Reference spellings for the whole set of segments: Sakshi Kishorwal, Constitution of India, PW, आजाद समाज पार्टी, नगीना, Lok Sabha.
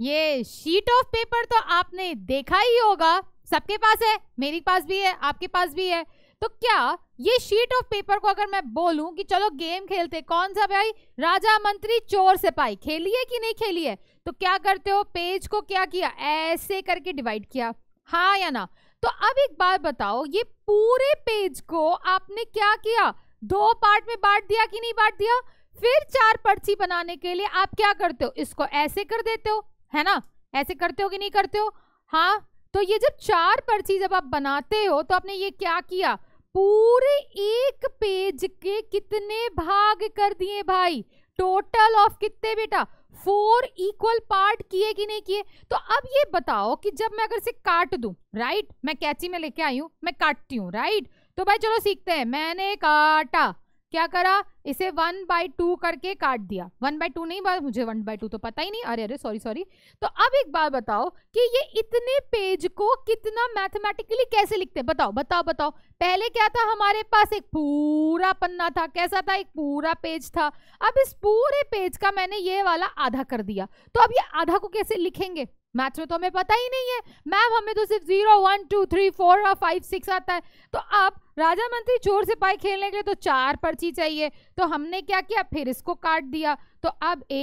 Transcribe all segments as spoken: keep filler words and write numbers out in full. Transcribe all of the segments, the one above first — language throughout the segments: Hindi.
ये शीट ऑफ पेपर तो आपने देखा ही होगा, सबके पास है, मेरे पास भी है, आपके पास भी है। तो क्या ये शीट ऑफ पेपर को अगर मैं बोलूं कि चलो गेम खेलते, कौन सा भाई, राजा मंत्री चोर सिपाही, खेली है कि नहीं खेली है? तो क्या करते हो, पेज को क्या किया, ऐसे करके डिवाइड किया, हाँ या ना? तो अब एक बात बताओ, ये पूरे पेज को आपने क्या किया, दो पार्ट में बांट दिया कि नहीं बांट दिया? फिर चार पर्ची बनाने के लिए आप क्या करते हो, इसको ऐसे कर देते हो, है ना? ऐसे करते हो कि नहीं करते हो? हाँ। तो ये जब चार पर्ची जब आप बनाते हो तो आपने ये क्या किया, पूरे एक पेज के कितने भाग कर दिए भाई, टोटल ऑफ कितने बेटा, फोर इक्वल पार्ट किए कि नहीं किए? तो अब ये बताओ कि जब मैं अगर इसे काट दूं, राइट, मैं कैंची में लेके आई हूं, मैं काटती हूँ, राइट? तो भाई चलो सीखते हैं, मैंने काटा, क्या करा, इसे वन बाई टू करके काट दिया, वन बाई टू नहीं, बार मुझे वन बाई टू तो पता ही नहीं, अरे अरे सॉरी सॉरी। तो अब एक बार बताओ कि ये इतने पेज को कितना मैथमेटिकली कैसे लिखते, बताओ बताओ बताओ। पहले क्या था हमारे पास, एक पूरा पन्ना था, कैसा था, एक पूरा पेज था। अब इस पूरे पेज का मैंने ये वाला आधा कर दिया, तो अब ये आधा को कैसे लिखेंगे? मैथ में तो हमें पता ही नहीं है मैम, हमें तो सिर्फ zero one two three four और फाइव सिक्स आता है। तो अब राजा मंत्री चोर सिपाही खेलने के लिए तो चार पर्ची चाहिए, तो हमने क्या किया, फिर इसको काट दिया। तो अब ए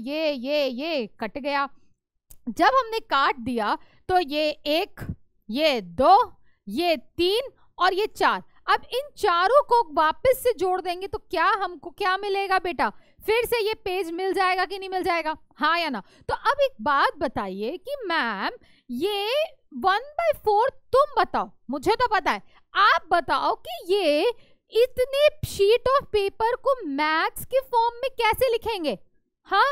ये ये ये, ये कट गया। जब हमने काट दिया तो ये एक, ये दो, ये तीन और ये चार। अब इन चारों को वापस से जोड़ देंगे तो क्या हमको क्या मिलेगा बेटा, फिर से ये पेज मिल जाएगा कि नहीं मिल जाएगा, हाँ या ना? तो अब एक बात बताइए कि मैम ये वन बाई फोर, तुम बताओ, मुझे तो पता है, आप बताओ कि ये इतने शीट ऑफ पेपर को मैथ्स के फॉर्म में कैसे लिखेंगे? हाँ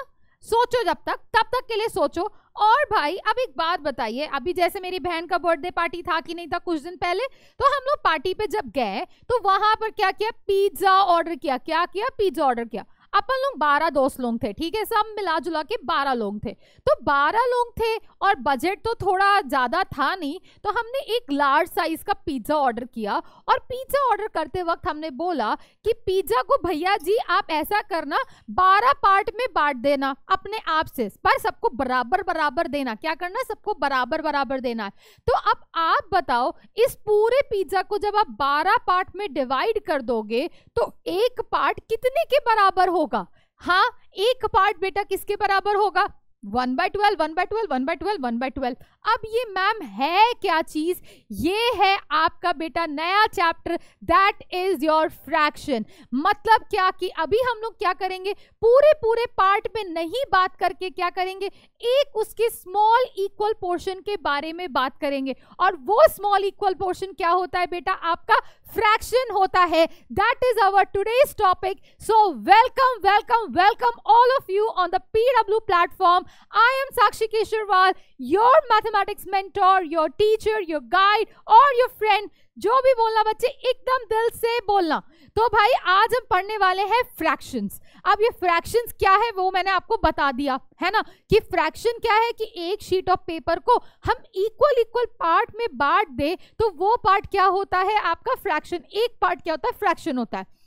सोचो, जब तक तब तक के लिए सोचो। और भाई अब एक बात बताइए, अभी जैसे मेरी बहन का बर्थडे पार्टी था कि नहीं था कुछ दिन पहले, तो हम लोग पार्टी पे जब गए तो वहां पर क्या किया, पिज्जा ऑर्डर किया, क्या किया, पिज्जा ऑर्डर किया। अपन लोग बारह दोस्त लोग थे, ठीक है, सब मिला जुला के बारह लोग थे। तो बारह लोग थे और बजट तो थोड़ा ज़्यादा था नहीं, तो हमने एक लार्ज साइज का पिज्ज़ा ऑर्डर किया। और पिज्ज़ा ऑर्डर करते वक्त हमने बोला कि पिज्ज़ा को भैया जी आप ऐसा करना, बारह पार्ट में बांट देना अपने आप से, पर सबको बराबर बराबर देना। क्या करना, सबको बराबर बराबर देना है। तो अब आप बताओ, इस पूरे पिज्ज़ा को जब आप बारह पार्ट में डिवाइड कर दोगे तो एक पार्ट कितने के बराबर हो होगा? हाँ, एक पार्ट बेटा किसके बराबर होगा, one by twelve, one by twelve, one by twelve, one by twelve. अब ये मैम है क्या चीज, ये है आपका बेटा नया chapter, that is your fraction. मतलब क्या कि अभी हम लोग क्या करेंगे, पूरे पूरे पार्ट में नहीं बात करके क्या करेंगे, एक उसके स्मॉल इक्वल पोर्शन के बारे में बात करेंगे। और वो स्मॉल इक्वल पोर्शन क्या होता है बेटा, आपका फ्रैक्शन होता है। That is our today's topic. So welcome welcome welcome all of you on the PW platform. I am Sakshi Kishorwal, your mathematics mentor, your teacher, your guide or your friend। जो भी बोलना बच्चे एकदम दिल से बोलना। तो भाई आज हम पढ़ने वाले हैं फ्रैक्शंस। अब ये फ्रैक्शंस क्या है वो मैंने आपको बता दिया है ना, कि फ्रैक्शन क्या है कि एक शीट ऑफ पेपर को हम इक्वल इक्वल पार्ट में बांट दे तो वो पार्ट क्या होता है आपका फ्रैक्शन। एक पार्ट क्या होता है, फ्रैक्शन होता है।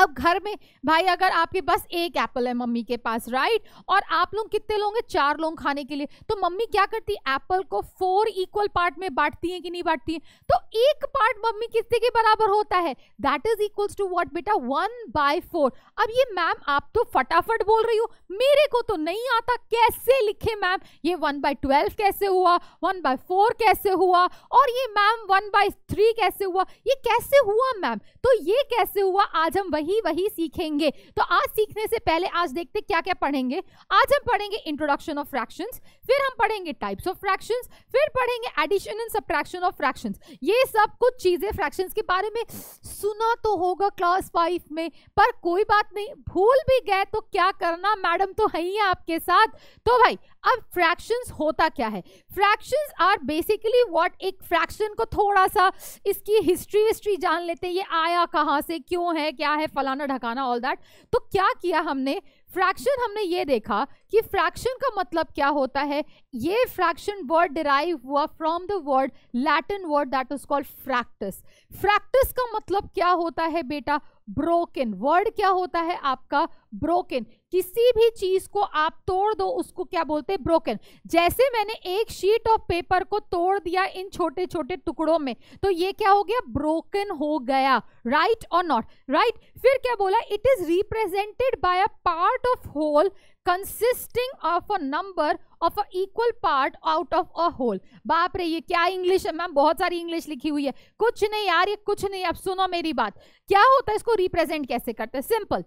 अब घर में भाई अगर आपके पास एक एप्पल है मम्मी के पास, राइट, और आप लोग कितने लोग हैं, चार लोग खाने के लिए, तो मम्मी क्या करती है, एप्पल को फोर इक्वल पार्ट में बांटती है कि नहीं बांटती है? तो एक पार्ट मम्मी किसके के बराबर होता है, that is equals to what बेटा, वन बाय फोर। अब ये मैम आप तो फटाफट बोल रही हो, मेरे को तो नहीं आता कैसे लिखे मैम, ये वन बाय ट्वेल्व कैसे हुआ, वन बाय फोर कैसे हुआ, और ये मैम वन बाय थ्री कैसे हुआ, ये कैसे हुआ मैम? तो ये कैसे हुआ आज हम ही वही सीखेंगे। तो आज सीखने से पहले आज देखते क्या क्या पढ़ेंगे। आज हम पढ़ेंगे इंट्रोडक्शन ऑफ फ्रैक्शंस, फिर हम पढ़ेंगे टाइप्स ऑफ फ्रैक्शंस, फिर पढ़ेंगे addition and subtraction of fractions. ये सब कुछ चीजें फ्रैक्शंस के बारे में सुना तो होगा क्लास फाइव में, पर कोई बात नहीं, भूल भी गए तो क्या करना, मैडम तो है ही आपके साथ। तो भाई अब फ्रैक्शंस होता क्या है, फ्रैक्शंस आर बेसिकली व्हाट। एक फ्रैक्शन को थोड़ा सा इसकी हिस्ट्री हिस्ट्री जान लेते हैं, ये आया कहाँ से, क्यों है, क्या है, फलाना ढकाना, ऑल दैट। तो क्या किया हमने, फ्रैक्शन हमने ये देखा कि फ्रैक्शन का मतलब क्या होता है। ये फ्रैक्शन वर्ड डिराइव हुआ from the word, Latin word that is called fractus. Fractus का मतलब क्या होता है बेटा, ब्रोकन। वर्ड क्या होता है आपका? ब्रोकन। किसी भी चीज को आप तोड़ दो उसको क्या बोलते हैं? ब्रोकन। जैसे मैंने एक शीट ऑफ पेपर को तोड़ दिया इन छोटे छोटे टुकड़ों में तो ये क्या हो गया? ब्रोकन हो गया। राइट और नॉट राइट। फिर क्या बोला? It is represented by a part of whole consisting of a number of a equal part out of a whole. बाप रे, ये क्या इंग्लिश है मैम, बहुत सारी इंग्लिश लिखी हुई है। कुछ नहीं यार, ये कुछ नहीं। अब सुनो मेरी बात, क्या होता है इसको रिप्रेजेंट कैसे करते हैं? सिंपल,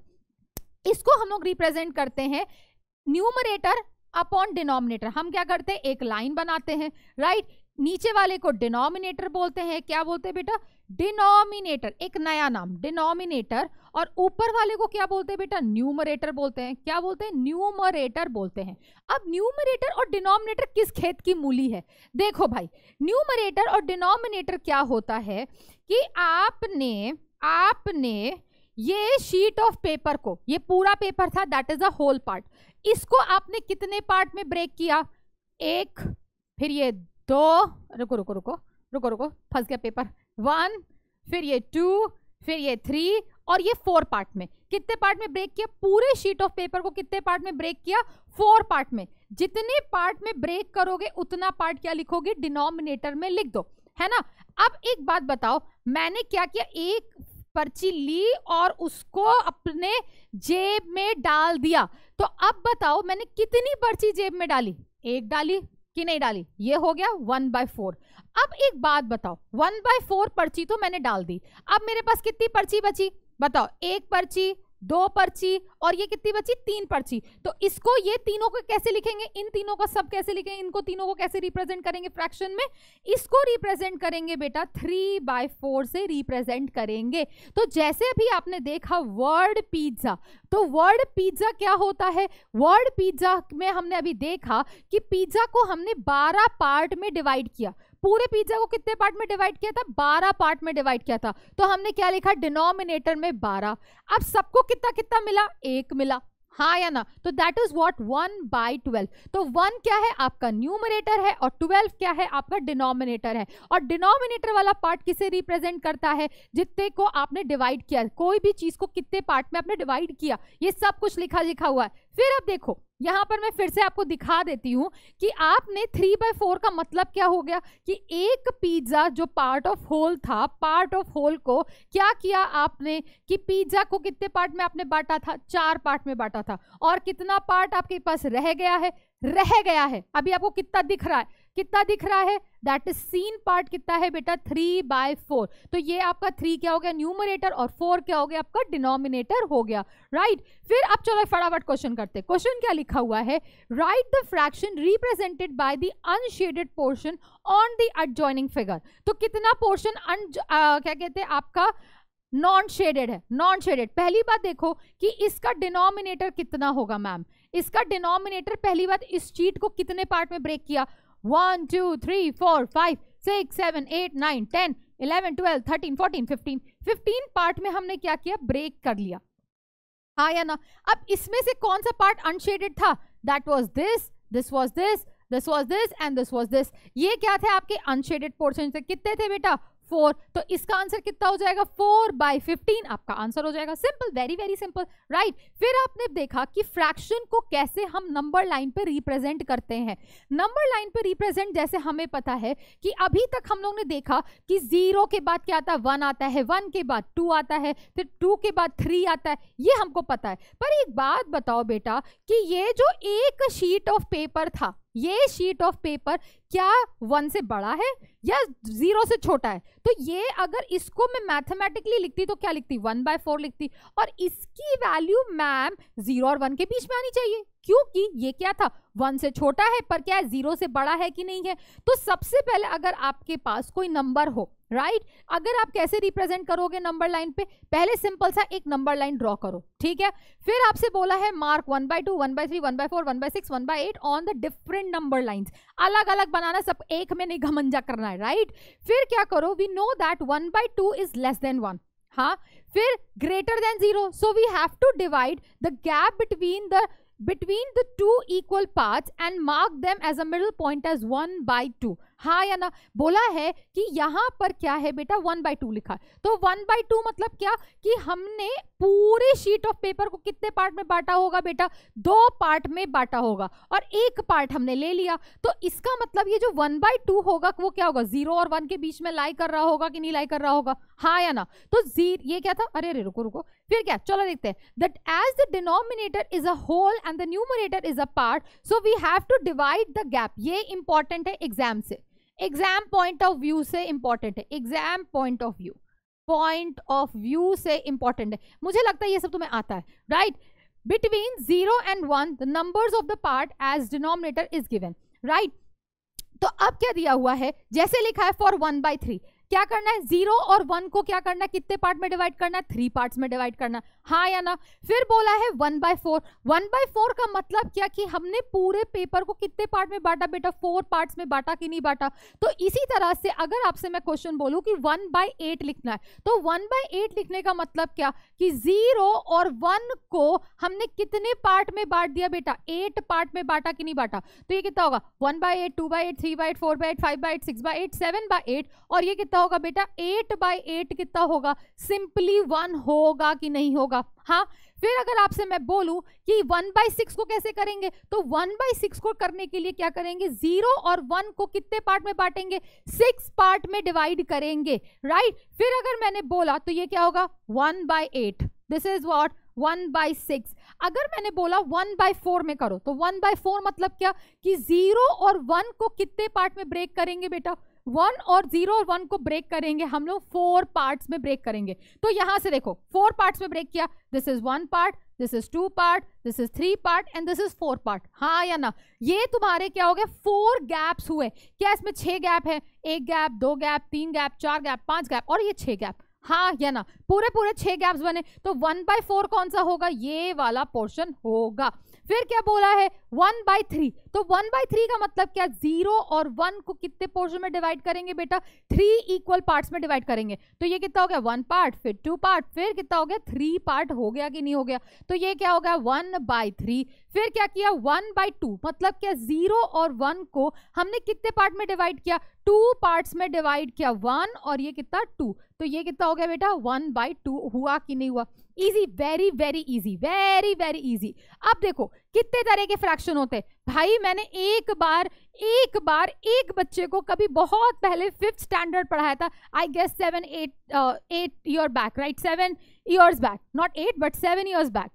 इसको हम लोग रिप्रेजेंट करते हैं न्यूमरेटर अपॉन डिनोमिनेटर। हम क्या करते हैं? एक लाइन बनाते हैं, राइट right? नीचे वाले को डिनोमिनेटर बोलते हैं। क्या बोलते हैं बेटा? डिनोमिनेटर। एक नया नाम डिनोमिनेटर। और ऊपर वाले को क्या बोलते हैं बेटा? न्यूमरेटर बोलते हैं। क्या बोलते हैं? न्यूमरेटर बोलते हैं। अब न्यूमरेटर और डिनोमिनेटर किस खेत की मूली है? देखो भाई, न्यूमरेटर और डिनोमिनेटर क्या होता है कि आपने आपने ये शीट ऑफ पेपर को, ये पूरा पेपर था, that is a whole part, इसको आपने कितने पार्ट में ब्रेक किया? एक, फिर ये दो, रुको रुको रुको रुको रुको फंस गया पेपर, वन, फिर ये टू, फिर ये थ्री और ये फोर पार्ट में। कितने पार्ट में ब्रेक किया? पूरे शीट ऑफ पेपर को कितने पार्ट में ब्रेक किया? फोर पार्ट में। जितने पार्ट में ब्रेक करोगे उतना पार्ट क्या लिखोगे? डिनोमिनेटर में लिख दो, है ना। अब एक बात बताओ, मैंने क्या किया? एक पर्ची ली और उसको अपने जेब में डाल दिया, तो अब बताओ मैंने कितनी पर्ची जेब में डाली? एक डाली कि नहीं डाली? ये हो गया वन बाय फोर। अब एक बात बताओ, वन बाय फोर पर्ची तो मैंने डाल दी, अब मेरे पास कितनी पर्ची बची? बताओ, एक पर्ची, दो पर्ची और ये कितनी बची? तीन पर्ची। तो इसको, ये तीनों को कैसे लिखेंगे? इन तीनों का सब कैसे लिखेंगे? इनको तीनों को कैसे रिप्रेजेंट करेंगे फ्रैक्शन में? इसको रिप्रेजेंट करेंगे बेटा थ्री बाय फोर से रिप्रेजेंट करेंगे। तो जैसे भी आपने देखा वर्ड पिज्जा, तो वर्ड पिज्जा क्या होता है? वर्ड पिज्जा में हमने अभी देखा कि पिज्जा को हमने बारह पार्ट में डिवाइड किया। पूरे पिज्जा को कितने पार्ट में डिवाइड किया था? बारह पार्ट में डिवाइड किया था। तो हमने क्या लिखा? डिनोमिनेटर में बारह। अब सबको कितना कितना मिला? एक मिला, हाँ या ना। तो that is what one by twelve. तो वन क्या है? आपका न्यूमरेटर है और ट्वेल्व क्या है? आपका डिनोमिनेटर है। और डिनोमिनेटर वाला पार्ट किसे रिप्रेजेंट करता है? जितने को आपने डिवाइड किया, कोई भी चीज को कितने पार्ट में आपने डिवाइड किया, ये सब कुछ लिखा लिखा हुआ है। फिर अब देखो, यहाँ पर मैं फिर से आपको दिखा देती हूँ कि आपने थ्री बाय फोर का मतलब क्या हो गया कि एक पिज्जा जो पार्ट ऑफ होल था, पार्ट ऑफ होल को क्या किया आपने कि पिज्जा को कितने पार्ट में आपने बांटा था? चार पार्ट में बांटा था। और कितना पार्ट आपके पास रह गया है? रह गया है। अभी आपको कितना दिख रहा है? कितना दिख रहा है? That is seen part. कितना है बेटा? Three by four. तो ये आपका थ्री क्या हो गया? न्यूमरेटर। और फोर क्या हो गया? आपका डिनोमिनेटर हो गया, राइट right? फिर अब चलो फटाफट क्वेश्चन करते हैं। क्वेश्चन क्या लिखा हुआ है? Right the fraction represented by the unshaded portion on the adjoining figure. तो कितना पोर्शन क्या कहते हैं आपका नॉन शेडेड है? Non shaded. पहली बात देखो कि इसका डिनोमिनेटर कितना होगा मैम? इसका डिनोमिनेटर, पहली बात, इस शीट को कितने पार्ट में ब्रेक किया? One two three four five six seven eight nine ten eleven twelve thirteen fourteen fifteen fifteen part में हमने क्या किया? ब्रेक कर लिया, हाँ या ना। अब इसमें से कौन सा पार्ट अनशेडेड था? That was this, this was this, this was this and this was this. ये क्या थे आपके अनशेडेड पोर्शन। से कितने थे बेटा? फोर। तो इसका आंसर कितना हो जाएगा? फोर बाई फिफ्टीन आपका आंसर हो जाएगा। Simple, very very simple, right. फिर आपने देखा कि फ्रैक्शन को कैसे हम नंबर लाइन पे रिप्रेजेंट करते हैं। नंबर लाइन पे रिप्रेजेंट, जैसे हमें पता है कि अभी तक हम लोग ने देखा कि जीरो के बाद क्या आता है? वन आता है। वन के बाद टू आता है, फिर टू के बाद थ्री आता है, ये हमको पता है। पर एक बात बताओ बेटा कि ये जो एक शीट ऑफ पेपर था, ये शीट ऑफ पेपर क्या वन से बड़ा है या जीरो से छोटा है? तो ये अगर इसको मैं मैथमेटिकली लिखती तो क्या लिखती? वन बाय फोर लिखती। और इसकी वैल्यू मैम जीरो और वन के बीच में आनी चाहिए, क्योंकि ये क्या था? वन से छोटा है, पर क्या है? जीरो से बड़ा है कि नहीं है। तो सबसे पहले अगर आपके पास कोई नंबर हो, राइट right? अगर आप कैसे रिप्रेजेंट करोगे नंबर लाइन पे? पहले सिंपल सा एक नंबर लाइन ड्रॉ करो, ठीक है। फिर आपसे बोला है mark one by two, one by three, one by four, one by six, one by eight on the different number lines. अलग अलग बनाना, सब एक में नहीं घमंजा करना है, राइट right? फिर क्या करो? We know that one by two is less than one, हाँ। फिर greater than zero, so we have to divide the gap between the between the two equal parts and mark them as a middle point as one by two. हाँ या ना? बोला है कि यहाँ पर क्या है बेटा वन बाई टू लिखा है, तो वन बाई टू मतलब क्या कि हमने पूरी शीट ऑफ पेपर को कितने पार्ट में बांटा होगा बेटा, दो पार्ट में बांटा होगा और एक पार्ट हमने ले लिया। तो इसका मतलब ये जो वन बाई टू होगा वो क्या होगा, जीरो और वन के बीच में लाई कर रहा होगा कि नहीं लाई कर रहा होगा, हाँ या ना? तो जीर ये क्या था, अरे अरे रुको रुको फिर क्या, चलो देखते हैं। That as the denominator is a whole and the numerator is a part, so we have to divide the gap. ये इंपॉर्टेंट है एग्जाम से, एग्जाम पॉइंट ऑफ व्यू से इंपॉर्टेंट है, exam point of view point of view से इंपॉर्टेंट है। मुझे लगता है ये सब तुम्हें आता है, right? Between zero and one the numbers of the part as denominator is given, right? तो अब क्या दिया हुआ है, जैसे लिखा है फॉर वन बाई थ्री क्या करना है, जीरो और वन को क्या करना है, कितने पार्ट में डिवाइड करना है, थ्री पार्ट्स में डिवाइड करना, हाँ या ना? फिर बोला है one by four, one by four का मतलब क्या कि हमने पूरे पेपर को कितने पार्ट में बांटा बेटा, फोर पार्ट्स में बांटा कि नहीं बांटा। तो इसी तरह से अगर आपसे मैं क्वेश्चन बोलूँ कि वन बाय एट लिखना है, तो वन बाय एट लिखने का मतलब क्या कि जीरो और वन को हमने कितने पार्ट में बांट दिया बेटा, एट पार्ट में बांटा कि नहीं बांटा। तो ये कितना होगा, one by eight, two by eight, three by eight, four by eight, five by eight, six by eight, seven by eight, और ये होगा बेटा एट बाई एट कितना होगा, सिंपली वन होगा कि नहीं होगा, हाँ? फिर अगर आपसे मैं बोलूं कि वन बाई सिक्स को कैसे करेंगे, तो वन बाई सिक्स को करने के लिए क्या करेंगे, जीरो और वन को कितने पार्ट में बांटेंगे, सिक्स पार्ट में डिवाइड करेंगे, राइट? फिर अगर मैंने बोला तो ये क्या होगा, one by eight, this is what one by six. अगर मैंने बोला वन बाई फोर में करो, तो वन बाई फोर मतलब क्या कि जीरो और वन को कितने पार्ट में ब्रेक करेंगे बेटा, वन और जीरो और वन को ब्रेक करेंगे हम लोग फोर पार्ट्स में ब्रेक करेंगे। तो यहां से देखो फोर पार्ट्स में ब्रेक किया, this is one part, this is two part, this is three part and this is four part, हाँ या ना? ये तुम्हारे क्या हो गए, फोर गैप्स हुए। क्या इसमें छह गैप है, एक गैप, दो गैप, तीन गैप, चार गैप, पांच गैप और ये छह गैप, हाँ या ना? पूरे पूरे छह गैप्स बने। तो वन बाय फोर कौन सा होगा, ये वाला पोर्शन होगा। फिर क्या बोला है वन बाई थ्री, तो वन बाई थ्री का मतलब क्या, जीरो और वन को कितने पोर्शन में डिवाइड करेंगे बेटा, थ्री इक्वल पार्ट्स में डिवाइड करेंगे। तो ये कितना हो गया, वन पार्ट, फिर टू पार्ट, फिर कितना हो गया, थ्री पार्ट हो गया कि नहीं हो गया। तो ये क्या होगा, वन बाई थ्री। फिर क्या किया, वन बाई टू, मतलब क्या जीरो और वन को हमने कितने पार्ट में डिवाइड किया, टू पार्ट्स में डिवाइड किया, वन और ये कितना टू, तो ये कितना हो गया बेटा वन बाई टू, हुआ कि नहीं हुआ? Easy, very very easy, very very easy. अब देखो कितने तरह के फ्रैक्शन होते हैं भाई। मैंने एक बार एक बार एक बच्चे को कभी बहुत पहले फिफ्थ स्टैंडर्ड पढ़ाया था, I guess seven eight eight year back, right, seven years back, not eight but seven years back.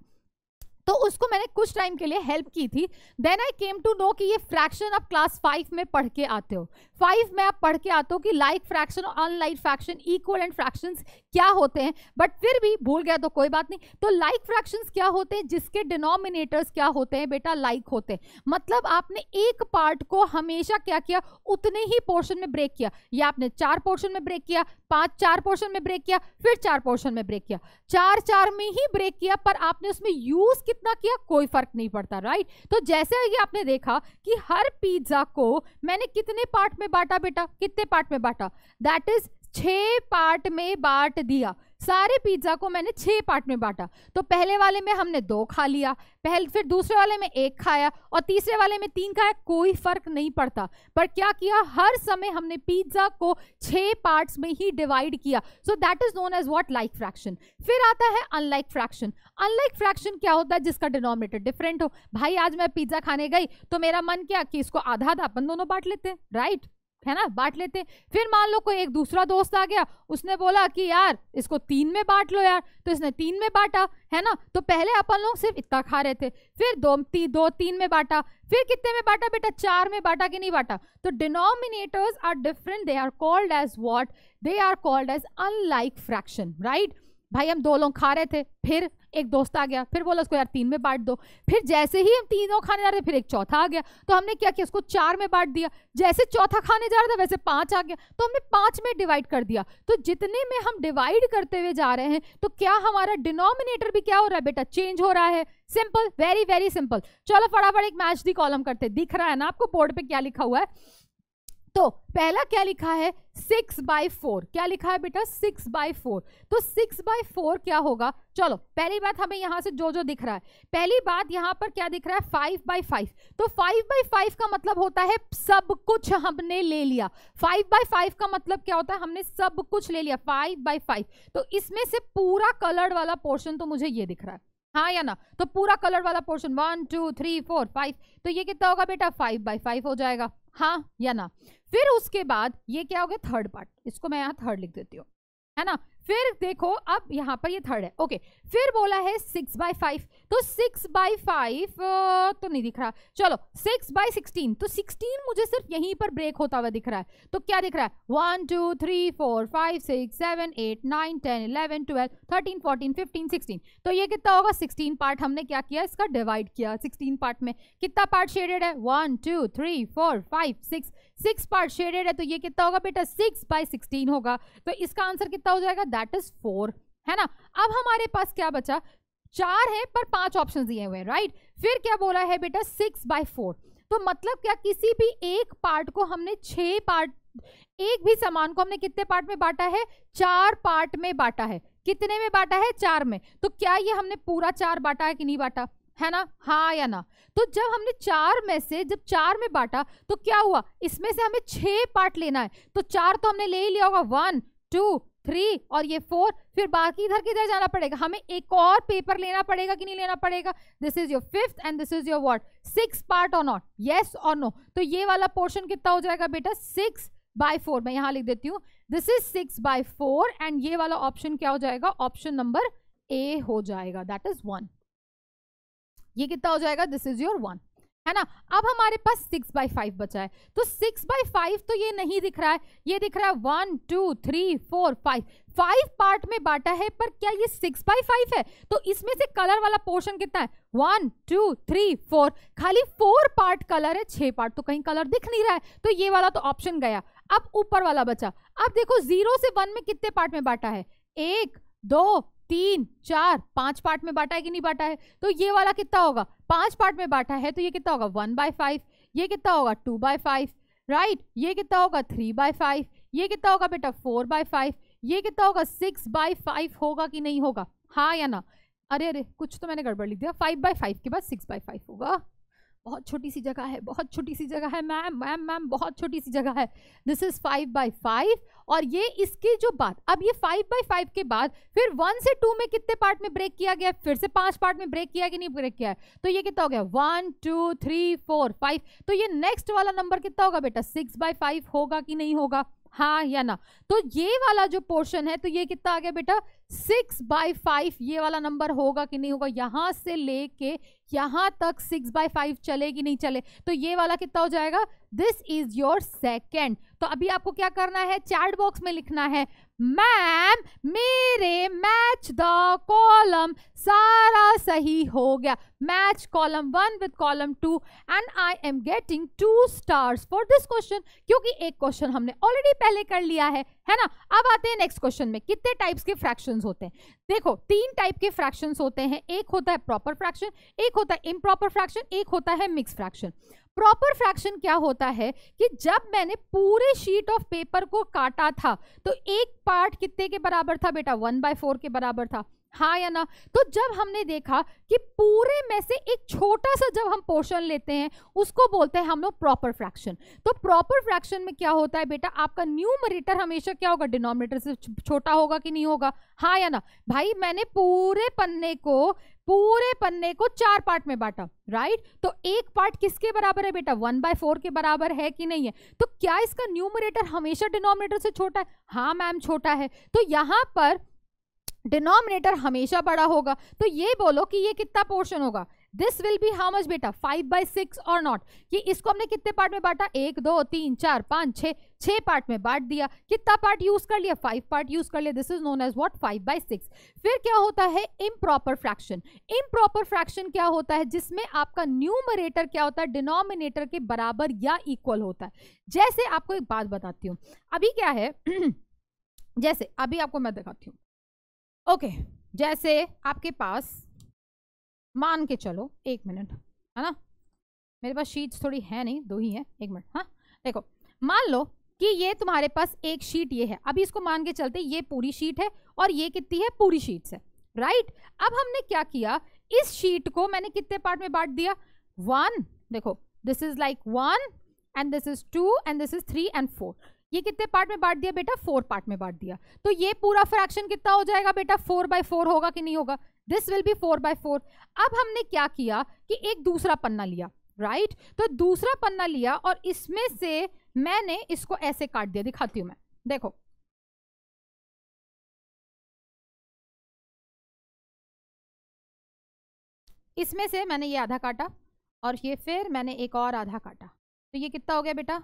तो उसको मैंने कुछ टाइम के लिए हेल्प की थी, then I came to know कि ये फ्रैक्शन आप क्लास फाइव में पढ़ के आते हो, फाइव में आप पढ़ के आते हो कि लाइक फ्रैक्शन और unlike fraction, equal and fractions क्या होते हैं, बट फिर भी भूल गया तो कोई बात नहीं। तो लाइक फ्रैक्शंस क्या होते हैं, जिसके डिनोमिनेटर्स क्या होते हैं बेटा, लाइक होते हैं। मतलब आपने एक पार्ट को हमेशा क्या किया, उतने ही पोर्शन में ब्रेक किया, या आपने चार पोर्शन में ब्रेक किया, पाँच चार पोर्शन में ब्रेक किया, फिर चार पोर्शन में ब्रेक किया, चार चार में ही ब्रेक किया, पर आपने उसमें यूज कितना किया कोई फर्क नहीं पड़ता, राइट? तो जैसे ये आपने देखा कि हर पिज्जा को मैंने कितने पार्ट में बांटा बेटा, कितने पार्ट में बांटा, दैट इज छह पार्ट में बांट दिया। सारे पिज्जा को मैंने छह पार्ट में बांटा, तो पहले वाले में हमने दो खा लिया, पहले फिर दूसरे वाले में एक खाया और तीसरे वाले में तीन खाया, कोई फर्क नहीं पड़ता। पर क्या किया, हर समय हमने पिज्जा को छह पार्ट्स में ही डिवाइड किया, so that is known as what, like fraction. फिर आता है अनलाइक फ्रैक्शन। अनलाइक फ्रैक्शन क्या होता है, जिसका डिनोमिनेटर डिफरेंट हो। भाई आज मैं पिज्जा खाने गई तो मेरा मन क्या कि इसको आधा आधा अपन दोनों बांट लेते हैं, राइट है ना, बांट लेते। फिर मान लो कोई एक दूसरा दोस्त आ गया, उसने बोला कि यार इसको तीन में बांट लो यार, तो इसने तीन में बांटा, है ना? तो पहले अपन लोग सिर्फ इतना खा रहे थे, फिर दो ती, दो तीन में बांटा, फिर कितने में बांटा बेटा, चार में बांटा कि नहीं बांटा। तो denominators are different, they are called as what, they are called as unlike fraction, right? भाई हम दो लोग खा रहे थे, फिर एक दोस्त आ गया, फिर बोला उसको यार तीन में बांट दो, फिर जैसे ही हम तीनों खाने जा रहे थे फिर एक चौथा आ गया, तो हमने क्या किया, उसको चार में बांट दिया। जैसे चौथा खाने जा रहा था वैसे पांच आ गया, तो हमने पांच में डिवाइड कर दिया। तो जितने में हम डिवाइड करते हुए जा रहे हैं, तो क्या हमारा डिनोमिनेटर भी क्या हो रहा है बेटा, चेंज हो रहा है। Simple, very very simple. चलो फटाफट एक मैच दी कॉलम करते, दिख रहा है ना आपको बोर्ड पर क्या लिखा हुआ है। तो पहला क्या लिखा है सिक्स बाई फोर, क्या लिखा है बेटा सिक्स बाई फोर। तो सिक्स बाई फोर क्या होगा, चलो पहली बात हमें यहाँ से जो जो दिख रहा है, पहली बात यहाँ पर क्या दिख रहा है फाइव बाई फाइव। तो फाइव बाई फाइव का मतलब होता है सब कुछ हमने ले लिया, फाइव बाई फाइव का मतलब क्या होता है हमने सब कुछ ले लिया, फाइव बाई फाइव। तो इसमें से पूरा कलर्ड वाला पोर्शन तो मुझे ये दिख रहा है, हाँ या ना, तो पूरा कलर वाला portion one two three four five, तो ये कितना होगा बेटा फाइव बाई फाइव हो जाएगा, हाँ या ना। फिर उसके बाद ये क्या हो गया थर्ड पार्ट, इसको मैं यहाँ थर्ड लिख देती हूँ, है ना। फिर देखो अब यहाँ पर ये थर्ड है, ओके। फिर बोला है सिक्स बाई फाइव, तो सिक्स बाई फाइव तो नहीं दिख रहा, चलो सिक्स बाई सिक्सटीन, तो सिक्सटीन मुझे सिर्फ यहीं पर ब्रेक होता हुआ दिख रहा है। तो क्या दिख रहा है one two three four five six seven eight nine ten eleven twelve thirteen fourteen fifteen sixteen, तो ये कितना होगा सिक्सटीन पार्ट हमने क्या किया इसका डिवाइड किया। सिक्सटीन पार्ट में कितना पार्ट शेडेड है one two three four five six, six part shaded है, तो ये कितना होगा बेटा सिक्स बाई सिक्सटीन होगा। तो इसका आंसर कितना हो जाएगा दैट इज फोर, है ना। अब हमारे पास क्या बचा, चार है पर पांच ऑप्शन दिए हुए हैं, राइट। फिर क्या बोला है बेटा सिक्स बाई फोर, तो मतलब क्या किसी भी एक पार्ट को हमने छह पार्ट, एक भी सामान को हमने कितने पार्ट में बांटा है, चार पार्ट में बांटा है, कितने में बांटा है चार में। तो क्या ये हमने पूरा चार बांटा है कि नहीं बांटा, है ना, हाँ या ना। तो जब हमने चार में से जब चार में बांटा तो क्या हुआ, इसमें से हमें छह पार्ट लेना है, तो चार तो हमने ले ही लिया होगा वन टू थ्री और ये फोर, फिर बाकी इधर किधर जाना पड़ेगा, हमें एक और पेपर लेना पड़ेगा कि नहीं लेना पड़ेगा। This is your fifth and this is your what six part और नॉट, येस और नो। तो ये वाला पोर्शन कितना हो जाएगा बेटा सिक्स बाय फोर, मैं यहाँ लिख देती हूँ this is six by four and ये वाला ऑप्शन क्या हो जाएगा ऑप्शन नंबर ए हो जाएगा, दैट इज वन। ये कितना हो जाएगा दिस इज योर वन, है ना। अब हमारे पास सिक्स बाई फाइव बचा है, तो सिक्स बाई फाइव तो ये नहीं दिख रहा है, ये दिख रहा है one two three four five, five part में बांटा है पर क्या ये सिक्स बाई फाइव है। तो इसमें से कलर वाला पोर्शन कितना है वन टू थ्री फोर, खाली फोर पार्ट कलर है, छह पार्ट तो कहीं कलर दिख नहीं रहा है, तो ये वाला तो ऑप्शन गया। अब ऊपर वाला बचा, अब देखो जीरो से वन में कितने पार्ट में बांटा है, एक दो तीन चार पांच पार्ट में बांटा है कि नहीं बांटा है। तो ये वाला कितना होगा पांच पार्ट में बांटा है, तो ये कितना होगा वन बाय फाइव, ये कितना होगा टू बाय फाइव, राइट। ये कितना होगा थ्री बाय फाइव, ये कितना होगा बेटा फोर बाय फाइव, ये कितना होगा सिक्स बाय फाइव होगा कि नहीं होगा, हाँ या ना। अरे अरे कुछ तो मैंने गड़बड़ लिख दिया, फाइव बाय फाइव के बाद सिक्स बाय फाइव होगा, बहुत छोटी सी जगह है, बहुत छोटी सी जगह है मैम मैम मैम बहुत छोटी सी जगह है। This is five by five और ये इसकी जो बात, अब ये फाइव बाई फाइव के बाद फिर वन से टू में कितने पार्ट में ब्रेक किया गया, फिर से पांच पार्ट में ब्रेक किया कि नहीं ब्रेक किया है। तो ये कितना हो गया one two three four five, तो ये नेक्स्ट वाला नंबर कितना होगा बेटा सिक्स बाई फाइव होगा कि नहीं होगा, हाँ या ना। तो ये वाला जो पोर्शन है तो ये कितना आ गया बेटा सिक्स बाई फाइव, ये वाला नंबर होगा कि नहीं होगा, यहाँ से लेके यहाँ तक सिक्स बाई फाइव चले कि नहीं चले। तो ये वाला कितना हो जाएगा दिस इज योर सेकेंड। तो अभी आपको क्या करना है चैट बॉक्स में लिखना है मैम मेरे मैच द कॉलम सारा सही हो गया, match column one with column two and I am getting two stars for this question, क्योंकि एक क्वेश्चन हमने ऑलरेडी पहले कर लिया है, है ना। अब आते हैं नेक्स्ट क्वेश्चन में, कितने टाइप्स के फ्रैक्शंस होते हैं। देखो तीन टाइप के फ्रैक्शंस होते हैं, एक होता है प्रॉपर फ्रैक्शन, एक होता है इम्प्रॉपर फ्रैक्शन, एक होता है मिक्स फ्रैक्शन। प्रॉपर फ्रैक्शन क्या होता है कि जब मैंने पूरे शीट ऑफ पेपर को काटा था तो एक पार्ट कितने के बराबर था बेटा वन बाय फोर के बराबर था, हाँ या ना। तो जब हमने देखा कि पूरे में से एक छोटा सा जब हम पोर्शन लेते हैं उसको बोलते हैं हम लोग प्रॉपर फ्रैक्शन। तो प्रॉपर फ्रैक्शन में क्या होता है बेटा आपका न्यूमरेटर हमेशा क्या होगा डिनोमिनेटर से छोटा होगा कि नहीं होगा, हाँ या ना। भाई मैंने पूरे पन्ने को पूरे पन्ने को चार पार्ट में बांटा, राइट। तो एक पार्ट किसके बराबर है बेटा वन बाय फोर के बराबर है कि नहीं है। तो क्या इसका न्यूमरेटर हमेशा डिनोमिनेटर से छोटा है, हाँ मैम छोटा है। तो यहाँ पर डिनोमिनेटर हमेशा बड़ा होगा, तो ये बोलो कि ये कितना पोर्शन होगा, this will be how much बेटा फाइव बाई सिक्स और नॉट। ये इसको हमने कितने पार्ट में बांटा, एक दो तीन चार पाँच छः छः पार्ट में बांट दिया, कितना पार्ट यूज कर लिया फाइव पार्ट यूज कर लिया, this is known as what five by six. फिर क्या होता है इम्प्रॉपर फ्रैक्शन, इम्प्रॉपर फ्रैक्शन क्या होता है जिसमें आपका न्यूमरेटर क्या होता है डिनोमिनेटर के बराबर या इक्वल होता है। जैसे आपको एक बात बताती हूँ, अभी क्या है जैसे अभी आपको मैं दिखाती हूँ, ओके okay, जैसे आपके पास मान के चलो एक मिनट है ना, मेरे पास शीट्स थोड़ी है नहीं दो ही है, एक मिनट हाँ देखो मान लो कि ये तुम्हारे पास एक शीट ये है, अभी इसको मान के चलते ये पूरी शीट है और ये कितनी है, पूरी शीट है, राइट। अब हमने क्या किया, इस शीट को मैंने कितने पार्ट में बांट दिया, वन, देखो this is like one and this is two and this is three and four. ये कितने पार्ट में बांट दिया बेटा, फोर पार्ट में बांट दिया। तो ये पूरा फ्रैक्शन कितना हो जाएगा बेटा, फोर बाय फोर होगा कि नहीं होगा, this will be four by four. अब हमने क्या किया कि एक दूसरा पन्ना लिया, राइट right? तो दूसरा पन्ना लिया और इसमें से मैंने इसको ऐसे काट दिया, दिखाती हूं मैं, देखो इसमें से मैंने ये आधा काटा और ये फिर मैंने एक और आधा काटा, तो ये कितना हो गया बेटा,